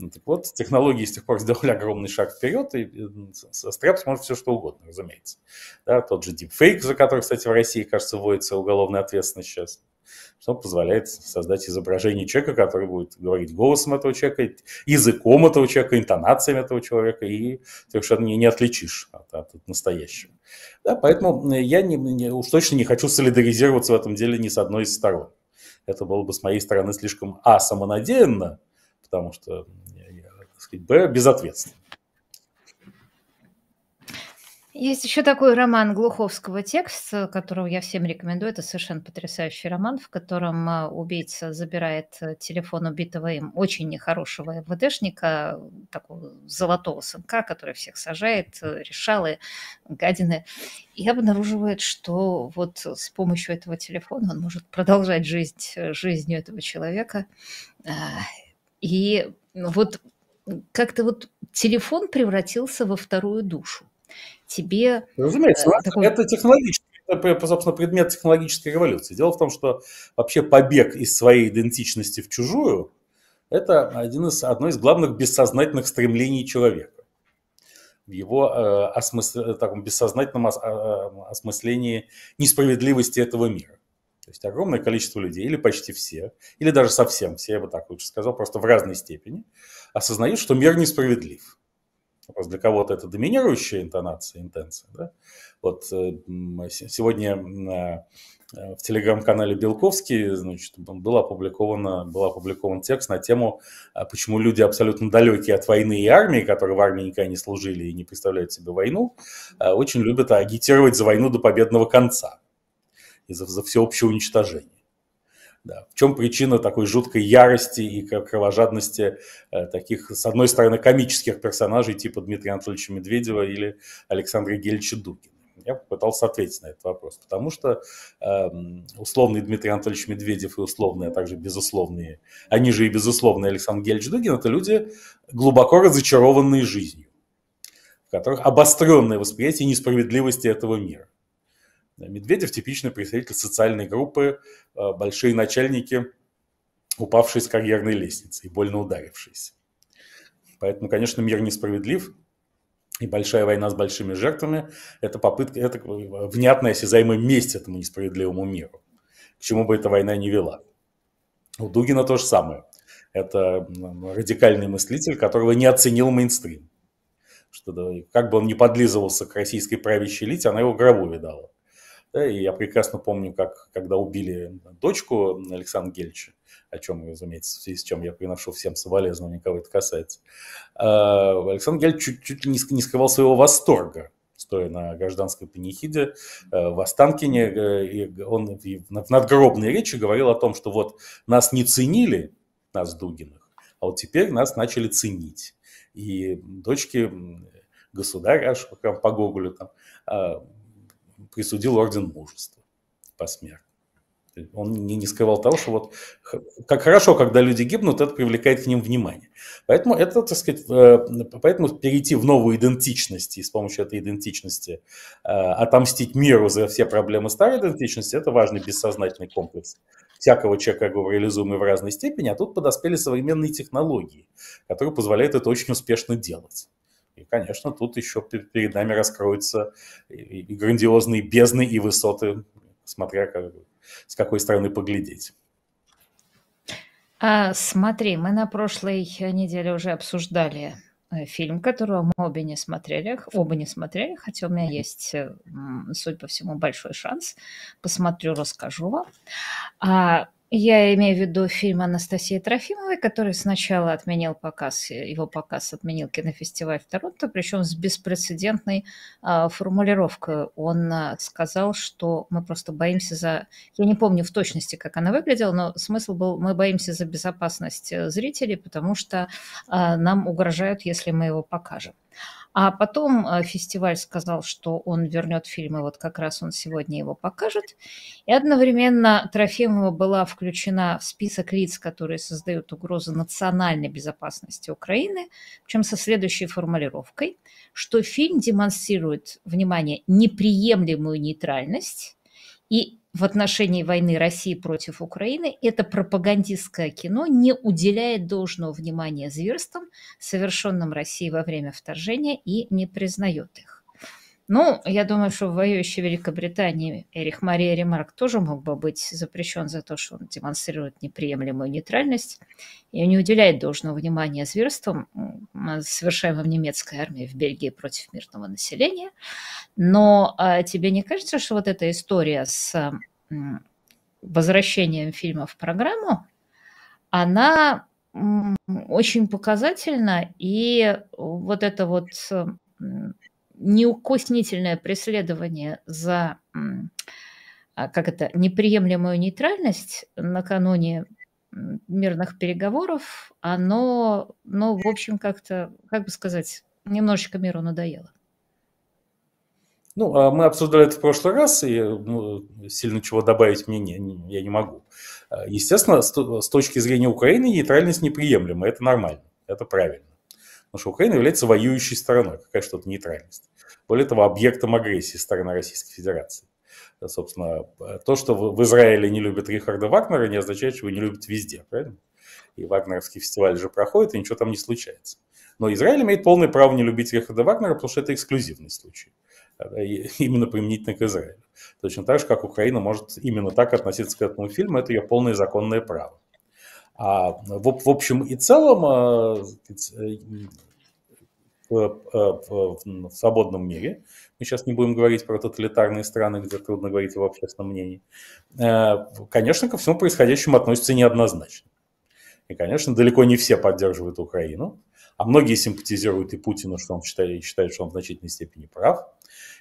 Ну, так вот, технологии с тех пор сделали огромный шаг вперед, и состряпать может все что угодно, разумеется. Да, тот же дипфейк, за который, кстати, в России, кажется, вводится уголовная ответственность сейчас, что позволяет создать изображение человека, который будет говорить голосом этого человека, языком этого человека, интонациями этого человека, и совершенно не, не отличишь от, от настоящего. Да, поэтому я не, не, уж точно не хочу солидаризироваться в этом деле ни с одной из сторон. Это было бы с моей стороны слишком, а, самонадеянно, потому что, так сказать, б, безответственно. Есть еще такой роман Глуховского «Текст», которого я всем рекомендую. Это совершенно потрясающий роман, в котором убийца забирает телефон убитого им очень нехорошего эф вэ дэшника, такого золотого сынка, который всех сажает, решалы, гадины, и обнаруживает, что вот с помощью этого телефона он может продолжать жить жизнью этого человека. И вот как-то вот телефон превратился во вторую душу. Тебе... Разумеется, такой... это технологический, это, собственно, предмет технологической революции. Дело в том, что вообще побег из своей идентичности в чужую, Это один из, одно из главных бессознательных стремлений человека. В его э, осмысле, таком бессознательном ос, э, осмыслении несправедливости этого мира. То есть огромное количество людей, или почти все, или даже совсем все, я бы так лучше сказал, просто в разной степени, осознают, что мир несправедлив. Просто для кого-то это доминирующая интонация, интенция. Да? Вот э, сегодня... Э, В телеграм-канале Белковский, значит, был опубликован, был опубликован текст на тему, почему люди абсолютно далекие от войны и армии, которые в армии никогда не служили и не представляют себе войну, очень любят агитировать за войну до победного конца и за, за всеобщее уничтожение. Да. В чем причина такой жуткой ярости и кровожадности таких, с одной стороны, комических персонажей типа Дмитрия Анатольевича Медведева или Александра Гельча Дугина? Я попытался ответить на этот вопрос, потому что э, условный Дмитрий Анатольевич Медведев и условные, а также безусловные, они же и безусловные Александр Гельч Дугин, это люди, глубоко разочарованные жизнью, в которых обостренное восприятие несправедливости этого мира. Медведев – типичный представитель социальной группы, э, большие начальники, упавшие с карьерной лестницы и больно ударившиеся. Поэтому, конечно, мир несправедлив. И большая война с большими жертвами – это попытка, это внятная, осязаемая месть этому несправедливому миру, к чему бы эта война ни вела. У Дугина то же самое. Это радикальный мыслитель, которого не оценил мейнстрим. Что, как бы он ни подлизывался к российской правящей элите, она его в гробу видала. И я прекрасно помню, как, когда убили дочку Александра Гельча, о чем, разумеется, в связи с чем я приношу всем соболезнования, кого это касается, Александр Гельч чуть-чуть не скрывал своего восторга, стоя на гражданской панихиде в Останкине. И он в надгробной речи говорил о том, что вот нас не ценили, нас, Дугиных, а вот теперь нас начали ценить. И дочки государь, аж по Гоголю там, присудил орден мужества посмертно. Он не скрывал того, что вот как хорошо, когда люди гибнут, это привлекает к ним внимание. Поэтому, это, так сказать, поэтому перейти в новую идентичность и с помощью этой идентичности отомстить миру за все проблемы старой идентичности – это важный бессознательный комплекс всякого человека, как говорю, реализуемый в разной степени. А тут подоспели современные технологии, которые позволяют это очень успешно делать. И, конечно, тут еще перед нами раскроются и грандиозные бездны, и высоты, смотря как, с какой стороны поглядеть. А, смотри, мы на прошлой неделе уже обсуждали фильм, которого мы обе не смотрели, оба не смотрели, хотя у меня есть, судя по всему, большой шанс. Посмотрю, расскажу вам. А, я имею в виду фильм Анастасии Трофимовой, который сначала отменил показ, его показ отменил кинофестиваль в Торонто, причем с беспрецедентной а, формулировкой. Он а, сказал, что мы просто боимся за... Я не помню в точности, как она выглядела, но смысл был, мы боимся за безопасность зрителей, потому что а, нам угрожают, если мы его покажем. А потом фестиваль сказал, что он вернет фильм, и вот как раз он сегодня его покажет. И одновременно Трофимова была включена в список лиц, которые создают угрозу национальной безопасности Украины, причем со следующей формулировкой, что фильм демонстрирует, внимание, неприемлемую нейтральность и в отношении войны России против Украины это пропагандистское кино не уделяет должного внимания зверствам, совершенным Россией во время вторжения, и не признает их. Ну, я думаю, что в воюющей Великобритании Эрих Мария Ремарк тоже мог бы быть запрещен за то, что он демонстрирует неприемлемую нейтральность и не уделяет должного внимания зверствам, совершаемым немецкой армией в Бельгии против мирного населения. Но а тебе не кажется, что вот эта история с возвращением фильма в программу, она очень показательна, и вот это вот... неукоснительное преследование за, как это, неприемлемую нейтральность накануне мирных переговоров, оно, ну, в общем, как-то, как бы сказать, немножечко миру надоело. Ну, мы обсуждали это в прошлый раз, и ну, сильно чего добавить мне не, не, я не могу. Естественно, с, с точки зрения Украины нейтральность неприемлема, это нормально, это правильно. Потому что Украина является воюющей стороной, какая что-то нейтральность. Более того, объектом агрессии стороны Российской Федерации. Собственно, то, что в Израиле не любят Рихарда Вагнера, не означает, что его не любят везде, правильно? и Вагнеровский фестиваль же проходит, и ничего там не случается. Но Израиль имеет полное право не любить Рихарда Вагнера, потому что это эксклюзивный случай, именно применительно к Израилю. Точно так же, как Украина может именно так относиться к этому фильму, это ее полное законное право. А в, в общем и целом, в свободном мире, мы сейчас не будем говорить про тоталитарные страны, где трудно говорить об общественном мнении, конечно, ко всему происходящему относятся неоднозначно. И, конечно, далеко не все поддерживают Украину, а многие симпатизируют и Путину, что он считает, считает, что он в значительной степени прав.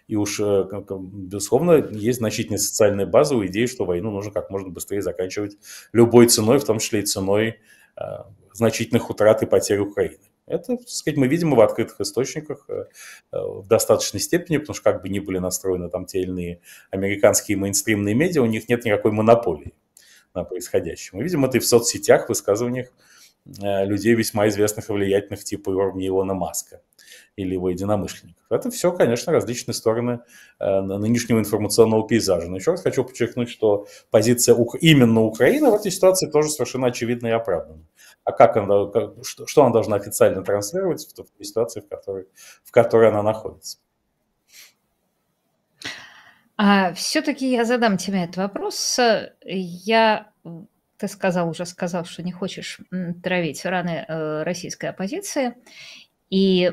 И уж, безусловно, есть значительная социальная база у идеи, что войну нужно как можно быстрее заканчивать любой ценой, в том числе и ценой значительных утрат и потерь Украины. Это, так сказать, мы видим в открытых источниках в достаточной степени, потому что как бы ни были настроены там те или иные американские мейнстримные медиа, у них нет никакой монополии на происходящее. Мы видим это и в соцсетях, в высказываниях людей весьма известных и влиятельных, типа уровня Илона Маска или его единомышленников. Это все, конечно, различные стороны нынешнего информационного пейзажа. Но еще раз хочу подчеркнуть, что позиция именно Украины в этой ситуации тоже совершенно очевидна и оправдана. А как она, как, что, что она должна официально транслировать в той ситуации, в которой, в которой она находится? А, все-таки я задам тебе этот вопрос. Я... Ты сказал, уже сказал, что не хочешь травить раны российской оппозиции. И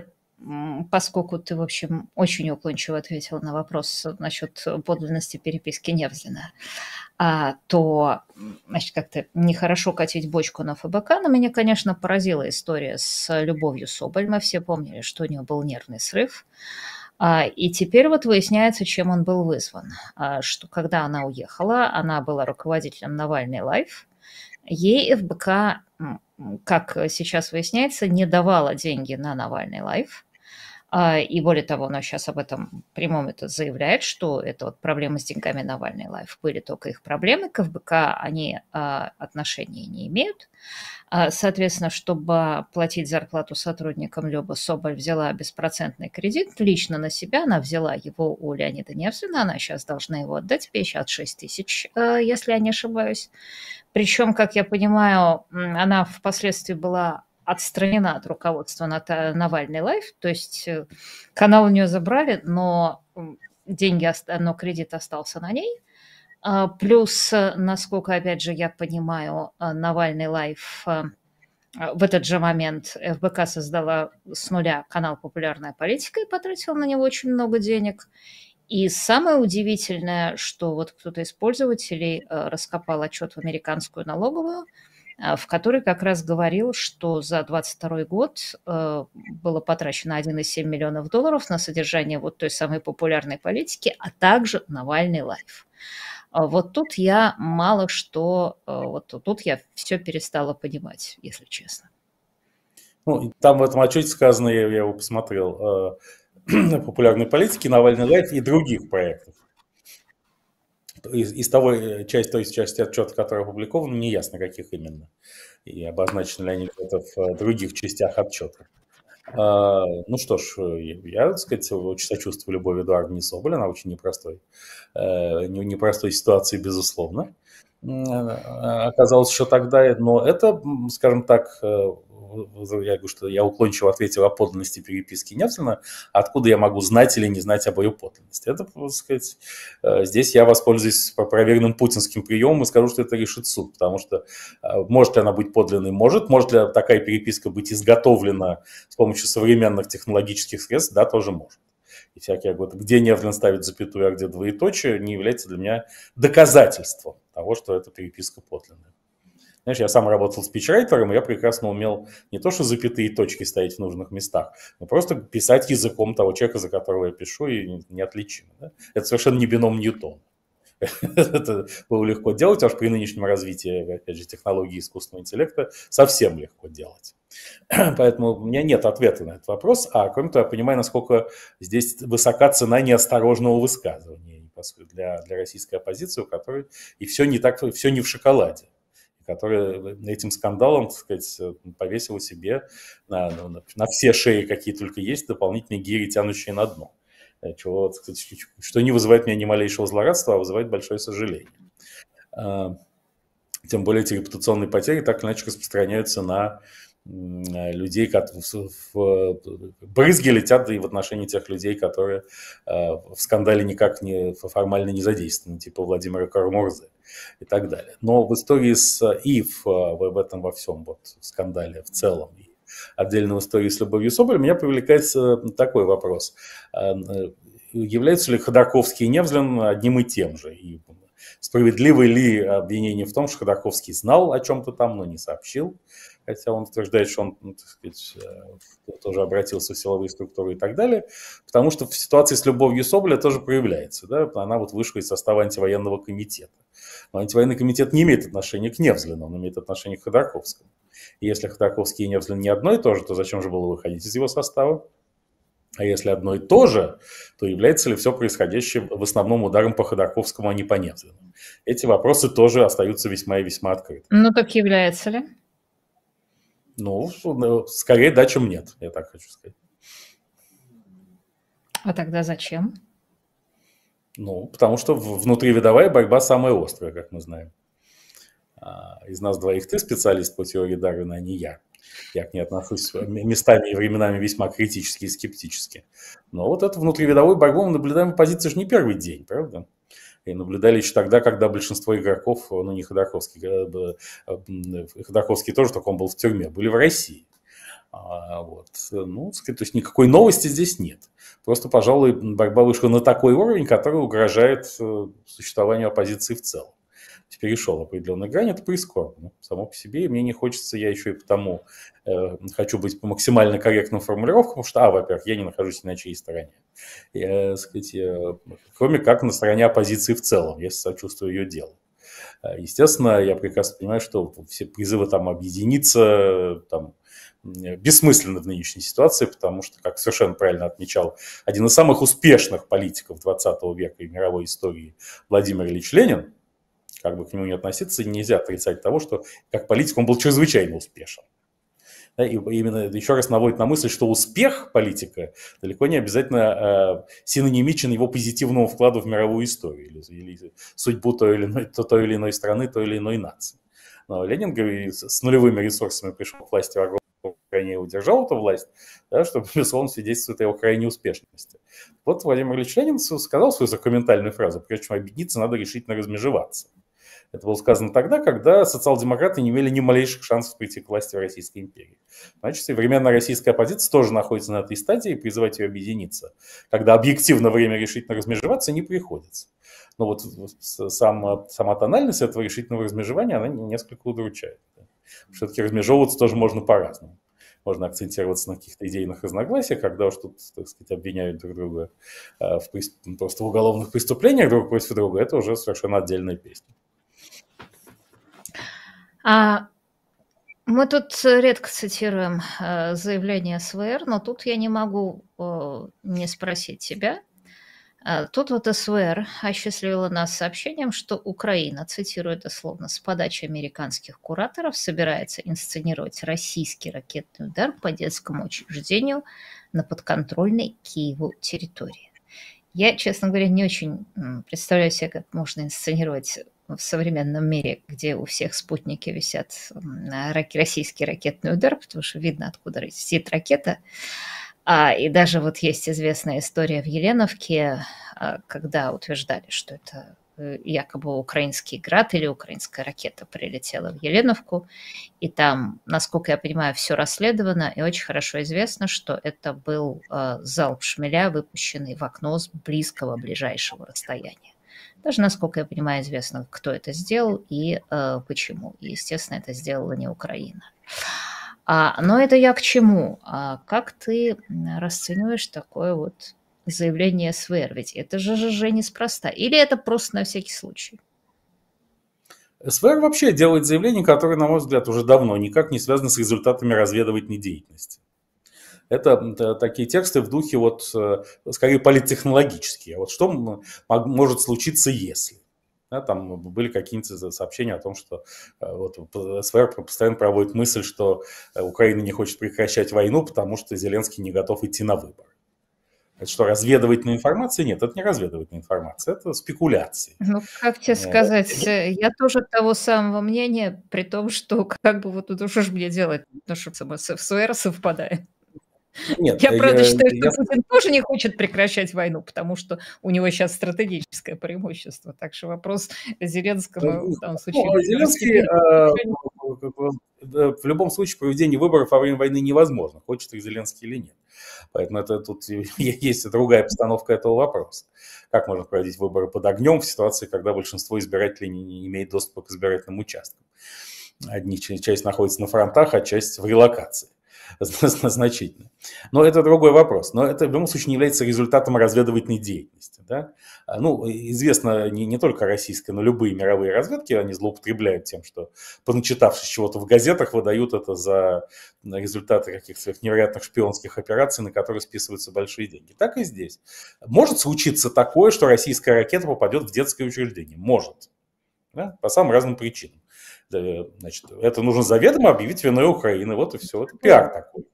поскольку ты, в общем, очень уклончиво ответил на вопрос насчет подлинности переписки Невзлина, то, значит, как-то нехорошо катить бочку на ФБК. Но меня, конечно, поразила история с Любовью Соболь. Мы все помнили, что у нее был нервный срыв. И теперь вот выясняется, чем он был вызван. Что когда она уехала, она была руководителем Навальный Лайф. Ей ФБК, как сейчас выясняется, не давала деньги на Навальный Лайф. И более того, она сейчас об этом прямом это заявляет, что это вот проблемы с деньгами Навальный Лайф. Были только их проблемы, к ФБК они отношения не имеют. Соответственно, чтобы платить зарплату сотрудникам, Люба Соболь взяла беспроцентный кредит лично на себя. Она взяла его у Леонида Невзлина, она сейчас должна его отдать, пятьдесят шесть тысяч, если я не ошибаюсь. Причем, как я понимаю, она впоследствии была отстранена от руководства Навальный Лайф, то есть канал у нее забрали, но деньги, но кредит остался на ней. Плюс, насколько, опять же, я понимаю, Навальный Лайф в этот же момент ФБК создала с нуля канал «Популярная политика» и потратила на него очень много денег. И самое удивительное, что вот кто-то из пользователей раскопал отчет в американскую налоговую, в которой как раз говорил, что за двадцать второй год было потрачено один и семь десятых миллиона долларов на содержание вот той самой популярной политики, а также Навальный Лайф. Вот тут я мало что, вот тут я все перестала понимать, если честно. Ну, там в этом отчете сказано, я его посмотрел, популярной политики, Навальный Лайф и других проектов. Из, из того, часть, той части отчета, которая опубликована, не ясно, каких именно. И обозначены ли они это в других частях отчета. А, ну что ж, я, так сказать, очень сочувствую Любови Эдуардовне Соболь. Она очень непростой, непростой ситуации, безусловно, оказалось еще тогда. Но это, скажем так, я говорю, что я уклончиво ответил о подлинности переписки Невзлина. Откуда я могу знать или не знать об ее подлинности? Это, так сказать, здесь я воспользуюсь проверенным путинским приемом и скажу, что это решит суд, потому что может ли она быть подлинной? Может. Может ли такая переписка быть изготовлена с помощью современных технологических средств? Да, тоже может. И всякие годы, где Невзлин ставит запятую, а где двоеточие, не является для меня доказательством того, что эта переписка подлинная. Знаешь, я сам работал спичрайтером, и я прекрасно умел не то что запятые точки ставить в нужных местах, но просто писать языком того человека, за которого я пишу, и неотличимо. Да? Это совершенно не бином Ньютона. Это было легко делать, аж при нынешнем развитии, опять же, технологии искусственного интеллекта совсем легко делать. Поэтому у меня нет ответа на этот вопрос, а кроме того, я понимаю, насколько здесь высока цена неосторожного высказывания для, для российской оппозиции, у которой и все не так, все не в шоколаде, которая этим скандалом, так сказать, повесила себе на, на, на все шеи, какие только есть, дополнительные гири, тянущие на дно. Чего, так сказать, что не вызывает меня ни малейшего злорадства, а вызывает большое сожаление. Тем более эти репутационные потери так или иначе распространяются на людей, как в... брызги летят и в отношении тех людей, которые в скандале никак не, формально не задействованы, типа Владимира Корморзы и так далее. Но в истории с Ив, в этом во всем вот, скандале в целом, и отдельно в истории с Любовью Соболь, меня привлекается такой вопрос. Являются ли Ходорковский и Невзлин одним и тем же? И справедливы ли обвинения в том, что Ходорковский знал о чем-то там, но не сообщил? Хотя он утверждает, что он, так сказать, тоже обратился в силовые структуры и так далее, потому что в ситуации с Любовью Соболя тоже проявляется. Да? Она вот вышла из состава антивоенного комитета. Но антивоенный комитет не имеет отношения к Невзлину, он имеет отношение к Ходорковскому. И если Ходорковский и Невзлин не одно и то же, то зачем же было выходить из его состава? А если одно и то же, то является ли все происходящее в основном ударом по Ходорковскому, а не по Невзлину? Эти вопросы тоже остаются весьма и весьма открыты. Ну так является ли? Ну, скорее да, чем нет, я так хочу сказать. А тогда зачем? Ну, потому что внутривидовая борьба самая острая, как мы знаем. Из нас двоих ты специалист по теории Дарвина, а не я. Я к ней отношусь местами и временами весьма критически и скептически. Но вот эту внутривидовую борьбу мы наблюдаем в позиции же не первый день, правда? И наблюдали еще тогда, когда большинство игроков, ну не Ходорковский, Ходорковский тоже, только он был в тюрьме, были в России. Вот. Ну, то есть никакой новости здесь нет. Просто, пожалуй, борьба вышла на такой уровень, который угрожает существованию оппозиции в целом. Перешел определенную грань, это прискорбно само по себе, и мне не хочется, я еще и потому э, хочу быть по максимально корректным формулировкам, потому что, а, во-первых, я не нахожусь ни на чьей стороне, я, сказать, я, кроме как на стороне оппозиции в целом, я сочувствую ее делу. Естественно, я прекрасно понимаю, что все призывы там объединиться там, бессмысленны в нынешней ситуации, потому что, как совершенно правильно отмечал один из самых успешных политиков двадцатого века и мировой истории Владимир Ильич Ленин, как бы к нему не относиться, нельзя отрицать того, что как политик он был чрезвычайно успешен. И именно еще раз наводит на мысль, что успех политика далеко не обязательно синонимичен его позитивному вкладу в мировую историю или, или судьбу той или, иной, той или иной страны, той или иной нации. Но Ленин говорит, с нулевыми ресурсами пришел к власти врагов, крайне удержал эту власть, да, что, безусловно, свидетельствует о его крайней успешности. Вот Владимир Ильич Ленин сказал свою сакраментальную фразу: прежде чем объединиться, надо решительно размежеваться. Это было сказано тогда, когда социал-демократы не имели ни малейших шансов прийти к власти в Российской империи. Значит, современная российская оппозиция тоже находится на этой стадии, и призывать ее объединиться, когда объективно время решительно размежеваться, не приходится. Но вот сам, сама тональность этого решительного размежевания, она несколько удручает. Все-таки размежевываться тоже можно по-разному. Можно акцентироваться на каких-то идейных разногласиях, когда уж тут, так сказать, обвиняют друг друга в, просто в уголовных преступлениях друг против друга. Это уже совершенно отдельная песня. А мы тут редко цитируем заявление СВР, но тут я не могу не спросить тебя. Тут вот СВР осчастливила нас сообщением, что Украина, цитирую дословно, с подачи американских кураторов собирается инсценировать российский ракетный удар по детскому учреждению на подконтрольной Киеву территории. Я, честно говоря, не очень представляю себе, как можно инсценировать в современном мире, где у всех спутники висят на российский ракетный удар, потому что видно, откуда летит ракета. А, и даже вот есть известная история в Еленовке, когда утверждали, что это якобы украинский град или украинская ракета прилетела в Еленовку. И там, насколько я понимаю, все расследовано, и очень хорошо известно, что это был залп шмеля, выпущенный в окно с близкого ближайшего расстояния. Даже, насколько я понимаю, известно, кто это сделал и э, почему. И, естественно, это сделала не Украина. А, но это я к чему? А как ты расцениваешь такое вот заявление СВР? Ведь это же ЖЖ неспроста. Или это просто на всякий случай? СВР вообще делает заявление, которое, на мой взгляд, уже давно никак не связано с результатами разведывательной деятельности. Это такие тексты в духе, вот, скорее, политтехнологические. Вот что может случиться, если? Да, там были какие-то сообщения о том, что вот, СВР постоянно проводит мысль, что Украина не хочет прекращать войну, потому что Зеленский не готов идти на выборы. Это что, разведывательная информация? Нет, это не разведывательная информация, это спекуляции. Ну, как тебе сказать, я тоже того самого мнения, при том, что как бы вот, ну, что же мне делать, ну, что с ФСР совпадает. Нет, я, правда, я, считаю, что я... Путин тоже не хочет прекращать войну, потому что у него сейчас стратегическое преимущество. Так что вопрос Зеленского в данном случае... Ну, Зеленский э, в любом случае проведение выборов во время войны невозможно, хочет их Зеленский или нет. Поэтому это, тут есть другая постановка этого вопроса. Как можно проводить выборы под огнем в ситуации, когда большинство избирателей не имеет доступа к избирательным участкам? Одни часть находится на фронтах, а часть в релокации. Значительно. Но это другой вопрос. Но это в любом случае не является результатом разведывательной деятельности. Да? Ну, известно не, не только российская, но любые мировые разведки, они злоупотребляют тем, что, поначитавшись чего-то в газетах, выдают это за результаты каких-то невероятных шпионских операций, на которые списываются большие деньги. Так и здесь. Может случиться такое, что российская ракета попадет в детское учреждение. Может. Да? По самым разным причинам. Значит, это нужно заведомо объявить виной Украины. Вот и все. Это пиар такой.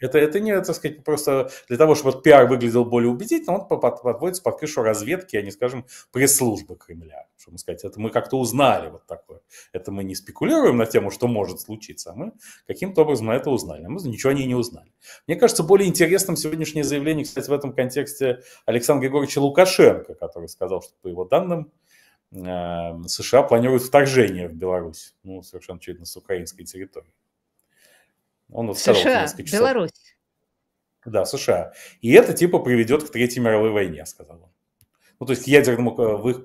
Это, это не, так сказать, просто для того, чтобы этот пиар выглядел более убедительно, он подводится под крышу разведки, а не, скажем, пресс-службы Кремля. Чтобы сказать, это мы как-то узнали вот такое. Это мы не спекулируем на тему, что может случиться, а мы каким-то образом на это узнали. А мы ничего о ней не узнали. Мне кажется, более интересным сегодняшнее заявление, кстати, в этом контексте Александра Григорьевича Лукашенко, который сказал, что, по его данным, США планируют вторжение в Беларусь, ну, совершенно очевидно, с украинской территории. Он вот США, Беларусь. Да, США. И это типа приведет к Третьей мировой войне, сказал он. Ну, то есть к ядерному, в их,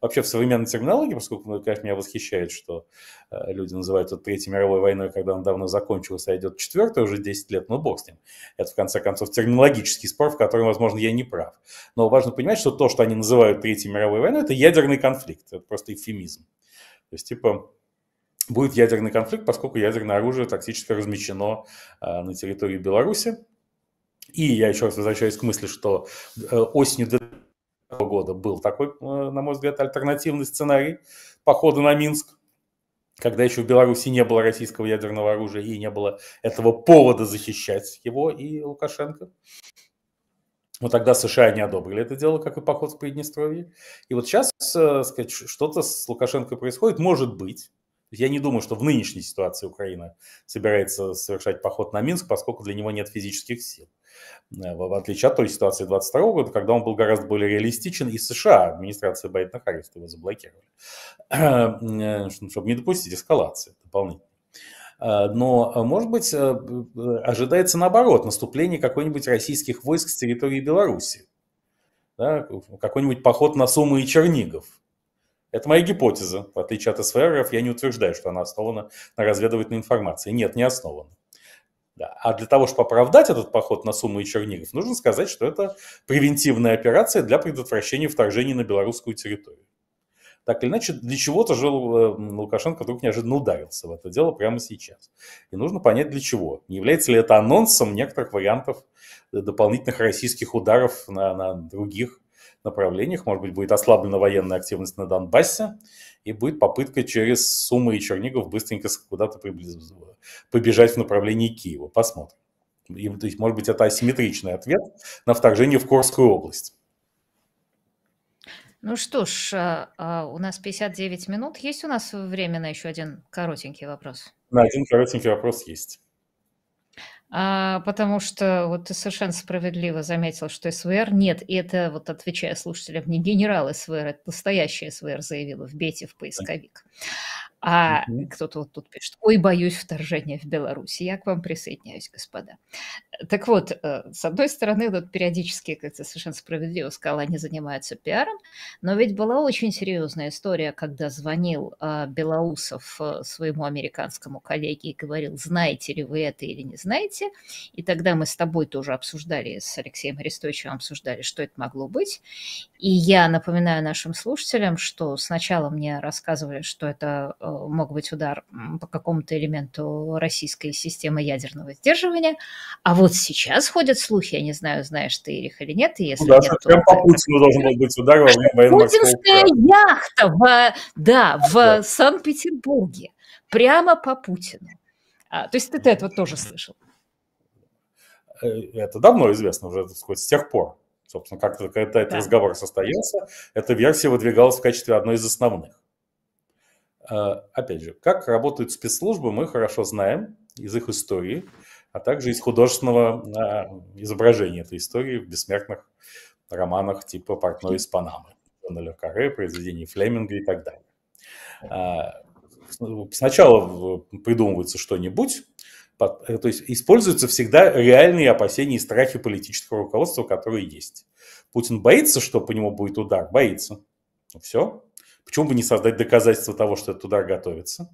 вообще в современной терминологии, поскольку, конечно, меня восхищает, что люди называют это Третьей мировой войной, когда она давно закончилась, а идет четвертая уже десять лет, но бог с ним. Это, в конце концов, терминологический спор, в котором, возможно, я не прав. Но важно понимать, что то, что они называют Третьей мировой войной, это ядерный конфликт, это просто эвфемизм. То есть, типа... Будет ядерный конфликт, поскольку ядерное оружие тактически размещено э, на территории Беларуси. И я еще раз возвращаюсь к мысли, что э, осенью две тысячи двадцатого года был такой, э, на мой взгляд, альтернативный сценарий похода на Минск, когда еще в Беларуси не было российского ядерного оружия и не было этого повода защищать его и Лукашенко. Но тогда США не одобрили это дело, как и поход в Приднестровье. И вот сейчас э, сказать, что-то с Лукашенко происходит, может быть. Я не думаю, что в нынешней ситуации Украина собирается совершать поход на Минск, поскольку для него нет физических сил. В отличие от той ситуации двадцать второго года, когда он был гораздо более реалистичен, и США, администрация Байдена Харрис, его заблокировали, чтобы не допустить эскалации дополнительно. Но, может быть, ожидается наоборот наступление какой-нибудь российских войск с территории Беларуси, да? Какой-нибудь поход на Сумы и Чернигов. Это моя гипотеза. В отличие от СВРов, я не утверждаю, что она основана на разведывательной информации. Нет, не основана. Да. А для того, чтобы оправдать этот поход на Сумы и Чернигов, нужно сказать, что это превентивная операция для предотвращения вторжения на белорусскую территорию. Так или иначе, для чего-то же Лукашенко вдруг неожиданно ударился в это дело прямо сейчас. И нужно понять, для чего. Не является ли это анонсом некоторых вариантов дополнительных российских ударов на, на других направлениях. Может быть, будет ослаблена военная активность на Донбассе, и будет попытка через Сумы и Чернигов быстренько куда-то приблизиться, побежать в направлении Киева. Посмотрим. И, то есть, может быть, это асимметричный ответ на вторжение в Курскую область. Ну что ж, у нас пятьдесят девять минут. Есть у нас время на еще один коротенький вопрос? На один коротенький вопрос есть. А, потому что вот ты совершенно справедливо заметил, что СВР нет, и это, вот отвечая слушателям, не генерал СВР, это настоящий СВР заявила, вбейте в поисковик. А mm-hmm. кто-то вот тут пишет, ой, боюсь вторжения в Беларусь, я к вам присоединяюсь, господа. Так вот, с одной стороны, вот периодически, как ты совершенно справедливо сказала, они занимаются пиаром, но ведь была очень серьезная история, когда звонил Белоусов своему американскому коллеге и говорил, знаете ли вы это или не знаете, и тогда мы с тобой тоже обсуждали, с Алексеем Христовичем обсуждали, что это могло быть, и я напоминаю нашим слушателям, что сначала мне рассказывали, что это... мог быть удар по какому-то элементу российской системы ядерного сдерживания. А вот сейчас ходят слухи, я не знаю, знаешь ты их или нет. И если ну, да, нет, прям то... по Путину должен был быть удар во время военно-морского корабля. Путинская яхта в, да, в да. Санкт-Петербурге, прямо по Путину. А, то есть ты, ты этого тоже слышал? это давно известно уже, так сказать, с тех пор, собственно, как когда этот да. разговор состоялся, эта версия выдвигалась в качестве одной из основных. Опять же, как работают спецслужбы, мы хорошо знаем из их истории, а также из художественного изображения этой истории в бессмертных романах типа «Портной из Панамы», «Дона Каре», произведений Флеминга и так далее. Сначала придумывается что-нибудь, то есть используются всегда реальные опасения и страхи политического руководства, которые есть. Путин боится, что по нему будет удар, боится. Ну, все. Почему бы не создать доказательства того, что этот удар готовится,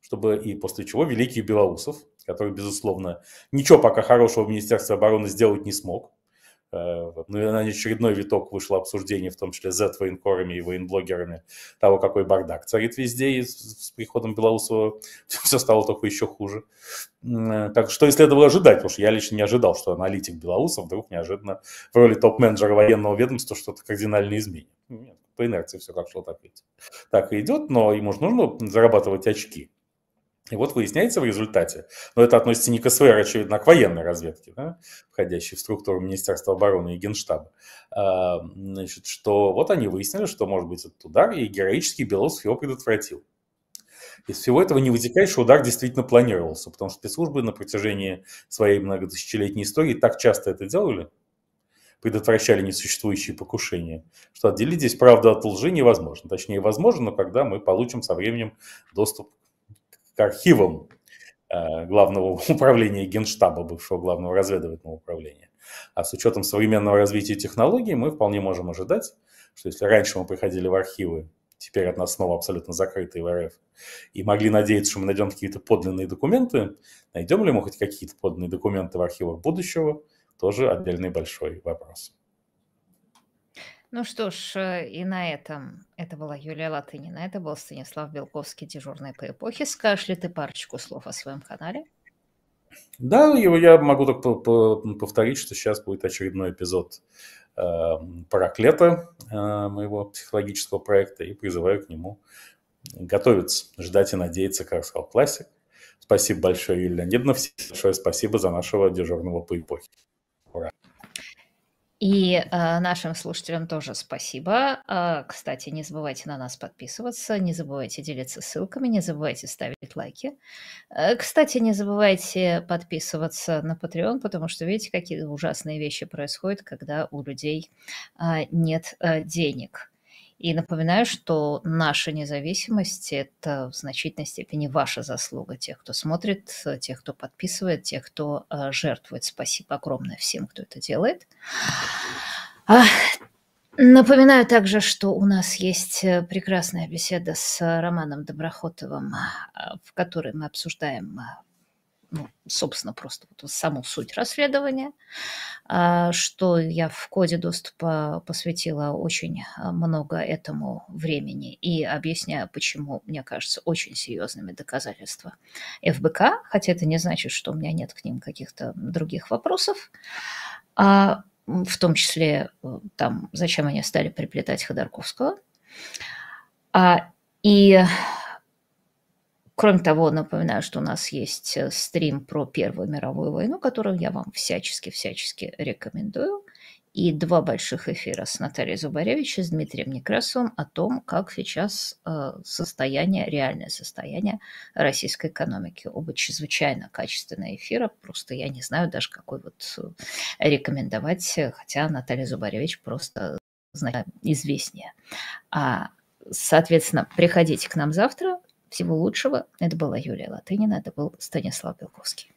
чтобы и после чего великий Белоусов, который, безусловно, ничего пока хорошего в Министерстве обороны сделать не смог, ну, на очередной виток вышло обсуждение, в том числе Z-военкорами и военблогерами, того, какой бардак царит везде, и с приходом Белоусова все стало только еще хуже. Так что и следовало ожидать, потому что я лично не ожидал, что аналитик Белоусов вдруг неожиданно в роли топ-менеджера военного ведомства что-то кардинально изменит. Нет, по инерции все как шло, так и, так и идет, но ему же нужно зарабатывать очки. И вот выясняется в результате, но это относится не к СВР, очевидно, а к военной разведке, да, входящей в структуру Министерства обороны и Генштаба, значит, что вот они выяснили, что может быть этот удар, и героический Белоусов его предотвратил. Из всего этого не вытекает, что удар действительно планировался, потому что спецслужбы на протяжении своей многотысячелетней истории так часто это делали, предотвращали несуществующие покушения, что отделить здесь правду от лжи невозможно. Точнее, возможно, но когда мы получим со временем доступ к архивам э, главного управления Генштаба, бывшего главного разведывательного управления. А с учетом современного развития технологий мы вполне можем ожидать, что если раньше мы приходили в архивы, теперь от нас снова абсолютно закрытые в РФ, и могли надеяться, что мы найдем какие-то подлинные документы, найдем ли мы хоть какие-то подлинные документы в архивах будущего, тоже отдельный большой вопрос. Ну что ж, и на этом. Это была Юлия Латынина, это был Станислав Белковский, дежурный по эпохе. Скажешь ли ты парочку слов о своем канале? Да, я могу только повторить, что сейчас будет очередной эпизод Параклета, моего психологического проекта, и призываю к нему готовиться, ждать и надеяться, как сказал классик. Спасибо большое, Юлия Леонидовна, всем большое спасибо за нашего дежурного по эпохе. Ура! И э, нашим слушателям тоже спасибо. Э, кстати, не забывайте на нас подписываться, не забывайте делиться ссылками, не забывайте ставить лайки. Э, кстати, не забывайте подписываться на Patreon, потому что видите, какие ужасные вещи происходят, когда у людей э, нет э, денег. И напоминаю, что наша независимость – это в значительной степени ваша заслуга. Тех, кто смотрит, тех, кто подписывает, тех, кто э, жертвует. Спасибо огромное всем, кто это делает. А, напоминаю также, что у нас есть прекрасная беседа с Романом Доброхотовым, в которой мы обсуждаем, ну, собственно, просто вот саму суть расследования, что я в коде доступа посвятила очень много этому времени и объясняю, почему, мне кажется, очень серьезными доказательства ФБК, хотя это не значит, что у меня нет к ним каких-то других вопросов, в том числе там, зачем они стали приплетать Ходорковского. И... Кроме того, напоминаю, что у нас есть стрим про Первую мировую войну, которую я вам всячески-всячески рекомендую. И два больших эфира с Натальей Зубаревич и с Дмитрием Некрасовым о том, как сейчас состояние, реальное состояние российской экономики. Оба чрезвычайно качественные эфира, просто я не знаю даже, какой вот рекомендовать, хотя Наталья Зубаревич просто известнее. Соответственно, приходите к нам завтра. Всего лучшего. Это была Юлия Латынина, это был Станислав Белковский.